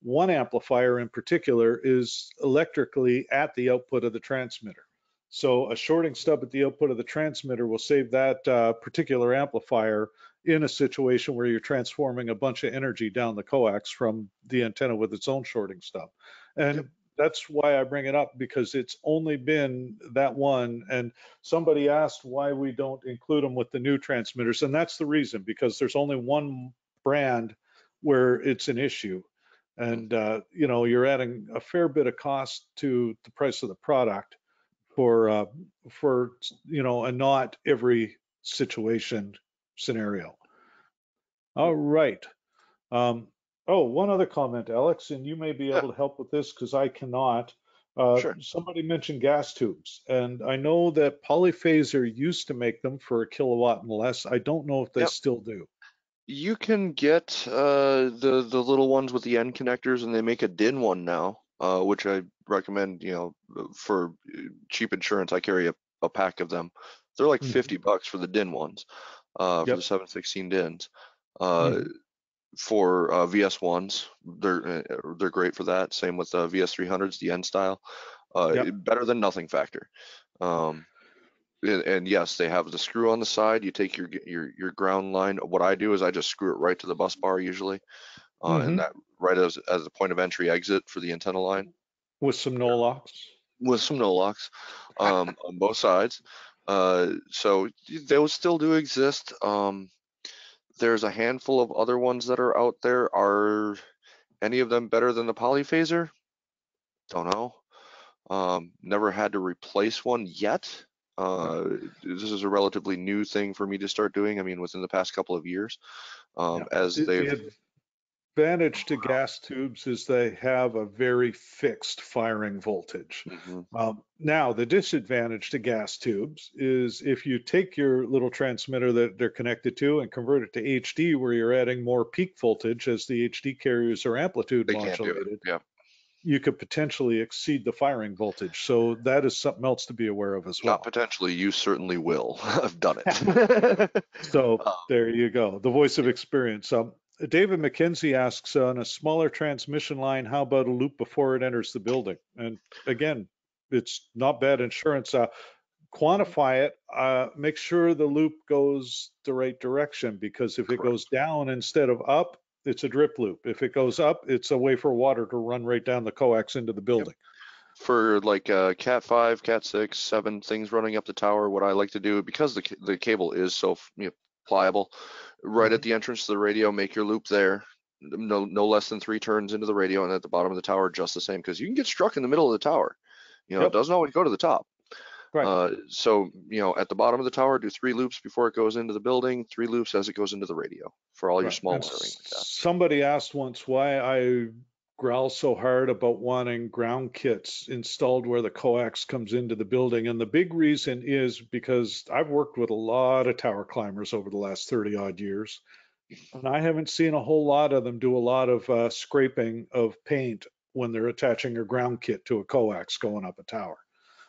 one amplifier in particular is electrically at the output of the transmitter. So a shorting stub at the output of the transmitter will save that uh, particular amplifier in a situation where you're transforming a bunch of energy down the coax from the antenna with its own shorting stub. And yep. that's why I bring it up, because it's only been that one. And somebody asked why we don't include them with the new transmitters. And that's the reason, because there's only one brand where it's an issue. And, uh, you know, you're adding a fair bit of cost to the price of the product for, uh, for you know, a not every situation scenario. All right. Um, Oh, one other comment, Alex, and you may be able to help with this because I cannot. Uh, sure. Somebody mentioned gas tubes, and I know that Polyphaser used to make them for a kilowatt and less. I don't know if they yep. still do. You can get uh, the the little ones with the end connectors, and they make a D I N one now, uh, which I recommend. You know, for cheap insurance, I carry a, a pack of them. They're like mm-hmm. fifty bucks for the D I N ones, uh, for yep. the seven sixteen D I Ns. Uh, mm-hmm. For uh, V S ones, they're they're great for that. Same with uh, V S three hundreds, the end style, uh, yep. better than nothing factor. Um, and, and yes, they have the screw on the side. You take your your your ground line. What I do is I just screw it right to the bus bar usually, uh, mm-hmm. and that right as as the point of entry exit for the antenna line. With some no locks. With some no locks, um, on both sides. Uh, so those still do exist. Um, There's a handful of other ones that are out there. Are any of them better than the Polyphaser? Don't know. Um, never had to replace one yet. Uh, this is a relatively new thing for me to start doing. I mean, within the past couple of years, um, yeah. as they've. The advantage to gas tubes is they have a very fixed firing voltage. Mm-hmm. Um, now, the disadvantage to gas tubes is if you take your little transmitter that they're connected to and convert it to H D, where you're adding more peak voltage as the H D carriers are amplitude they modulated, yeah. you could potentially exceed the firing voltage. So that is something else to be aware of as well. Not potentially, you certainly will. I've done it. So um, there you go. The voice of experience. Um, David McKenzie asks, on a smaller transmission line, how about a loop before it enters the building? And again, it's not bad insurance. Uh, quantify it. Uh, make sure the loop goes the right direction, because if Correct. It goes down instead of up, it's a drip loop. If it goes up, it's a way for water to run right down the coax into the building. Yep. For like uh, Cat five, Cat six, seven, things running up the tower, what I like to do, because the, the cable is so you know, pliable, right mm-hmm. at the entrance to the radio, make your loop there. No, no less than three turns into the radio, and at the bottom of the tower just the same, because you can get struck in the middle of the tower. You know, yep. It doesn't always go to the top. Right. Uh, so, you know, at the bottom of the tower, do three loops before it goes into the building, three loops as it goes into the radio for all right. your small wiring. Like that. Somebody asked once why I growl so hard about wanting ground kits installed where the coax comes into the building. And the big reason is because I've worked with a lot of tower climbers over the last thirty odd years. And I haven't seen a whole lot of them do a lot of uh, scraping of paint when they're attaching a ground kit to a coax going up a tower.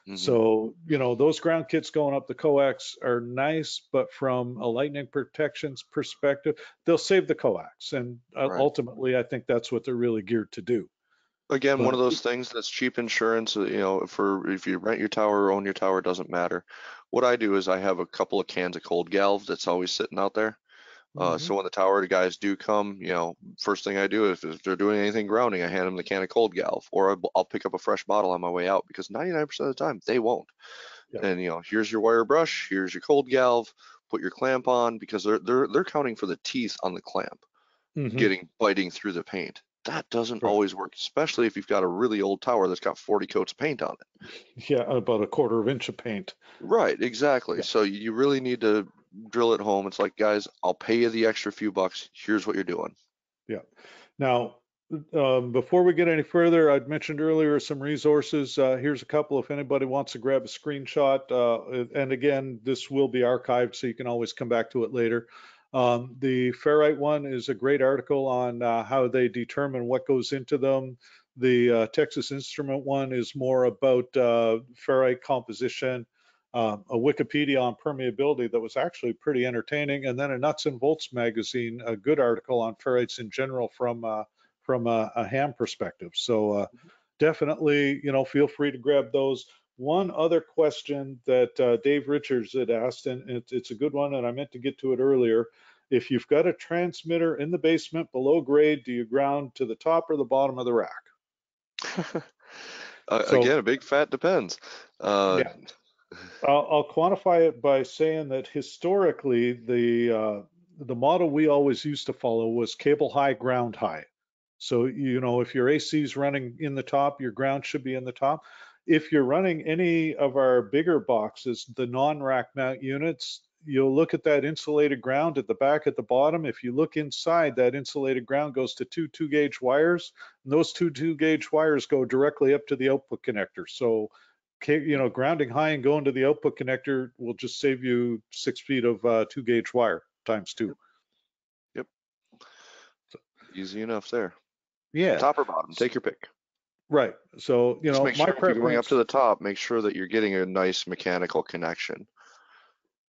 Mm-hmm. So, you know, those ground kits going up the coax are nice, but from a lightning protections perspective, they'll save the coax. And uh, right. ultimately, I think that's what they're really geared to do. Again, but, one of those things that's cheap insurance, you know, for if you rent your tower or own your tower, doesn't matter. What I do is I have a couple of cans of cold galv that's always sitting out there. Uh, mm-hmm. So when the tower guys do come, you know, first thing I do is if they're doing anything grounding, I hand them the can of cold galv, or I'll pick up a fresh bottle on my way out, because ninety-nine percent of the time they won't. Yeah. And, you know, here's your wire brush, here's your cold galv, put your clamp on, because they're, they're, they're counting for the teeth on the clamp, mm-hmm. getting, biting through the paint. That doesn't right. always work, especially if you've got a really old tower that's got forty coats of paint on it. Yeah, about a quarter of inch of paint. Right, exactly. Yeah. So you really need to drill it home. It's like, guys, I'll pay you the extra few bucks. Here's what you're doing. Yeah. Now, um, before we get any further, I'd mentioned earlier some resources. Uh, here's a couple if anybody wants to grab a screenshot. Uh, and again, this will be archived, so you can always come back to it later. Um, the ferrite one is a great article on uh, how they determine what goes into them. The uh, Texas Instrument one is more about uh, ferrite composition. Um, a Wikipedia on permeability that was actually pretty entertaining, and then a Nuts and Bolts magazine, a good article on ferrites in general from uh, from a, a ham perspective. So uh, definitely, you know, feel free to grab those. One other question that uh, Dave Richards had asked, and it, it's a good one, and I meant to get to it earlier. If you've got a transmitter in the basement below grade, do you ground to the top or the bottom of the rack? uh, so, again, a big fat depends. Uh, yeah. I'll, I'll quantify it by saying that historically, the uh, the model we always used to follow was cable high, ground high. So, you know, if your A C is running in the top, your ground should be in the top. If you're running any of our bigger boxes, the non-rack mount units, you'll look at that insulated ground at the back, at the bottom. If you look inside, that insulated ground goes to two two-gauge wires, and those two two-gauge wires go directly up to the output connector. So, you know, grounding high and going to the output connector will just save you six feet of uh, two gauge wire times two. Yep. So, easy enough there. Yeah. Top or bottom, take your pick. Right. So, you know, my preference, if you're going up to the top, make sure that you're getting a nice mechanical connection.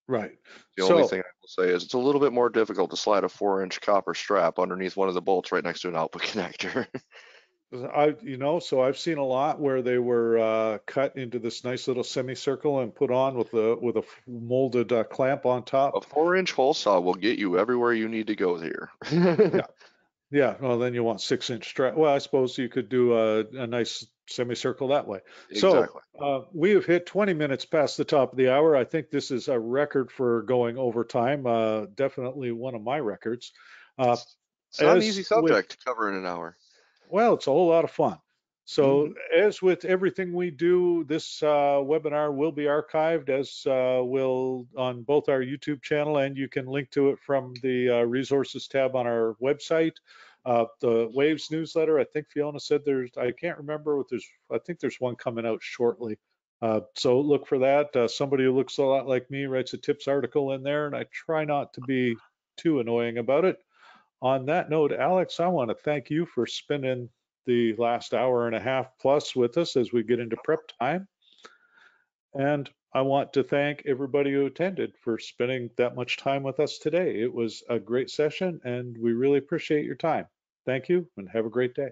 Right. The only thing I will say is it's a little bit more difficult to slide a four inch copper strap underneath one of the bolts right next to an output connector. I, you know, so I've seen a lot where they were uh, cut into this nice little semicircle and put on with a with a molded uh, clamp on top. A four-inch hole saw will get you everywhere you need to go there. yeah, yeah. Well, then you want six-inch strap. Well, I suppose you could do a, a nice semicircle that way. Exactly. So uh, we have hit twenty minutes past the top of the hour. I think this is a record for going over time. Uh, definitely one of my records. Uh, it's not an easy subject to cover in an hour. Well, it's a whole lot of fun. So mm-hmm. as with everything we do, this uh, webinar will be archived as uh, will on both our YouTube channel, and you can link to it from the uh, resources tab on our website. Uh, the Waves newsletter, I think Fiona said there's, I can't remember what there's, I think there's one coming out shortly. Uh, so look for that. Uh, somebody who looks a lot like me writes a tips article in there, and I try not to be too annoying about it. On that note, Alex, I want to thank you for spending the last hour and a half plus with us as we get into prep time. And I want to thank everybody who attended for spending that much time with us today. It was a great session, and we really appreciate your time. Thank you, and have a great day.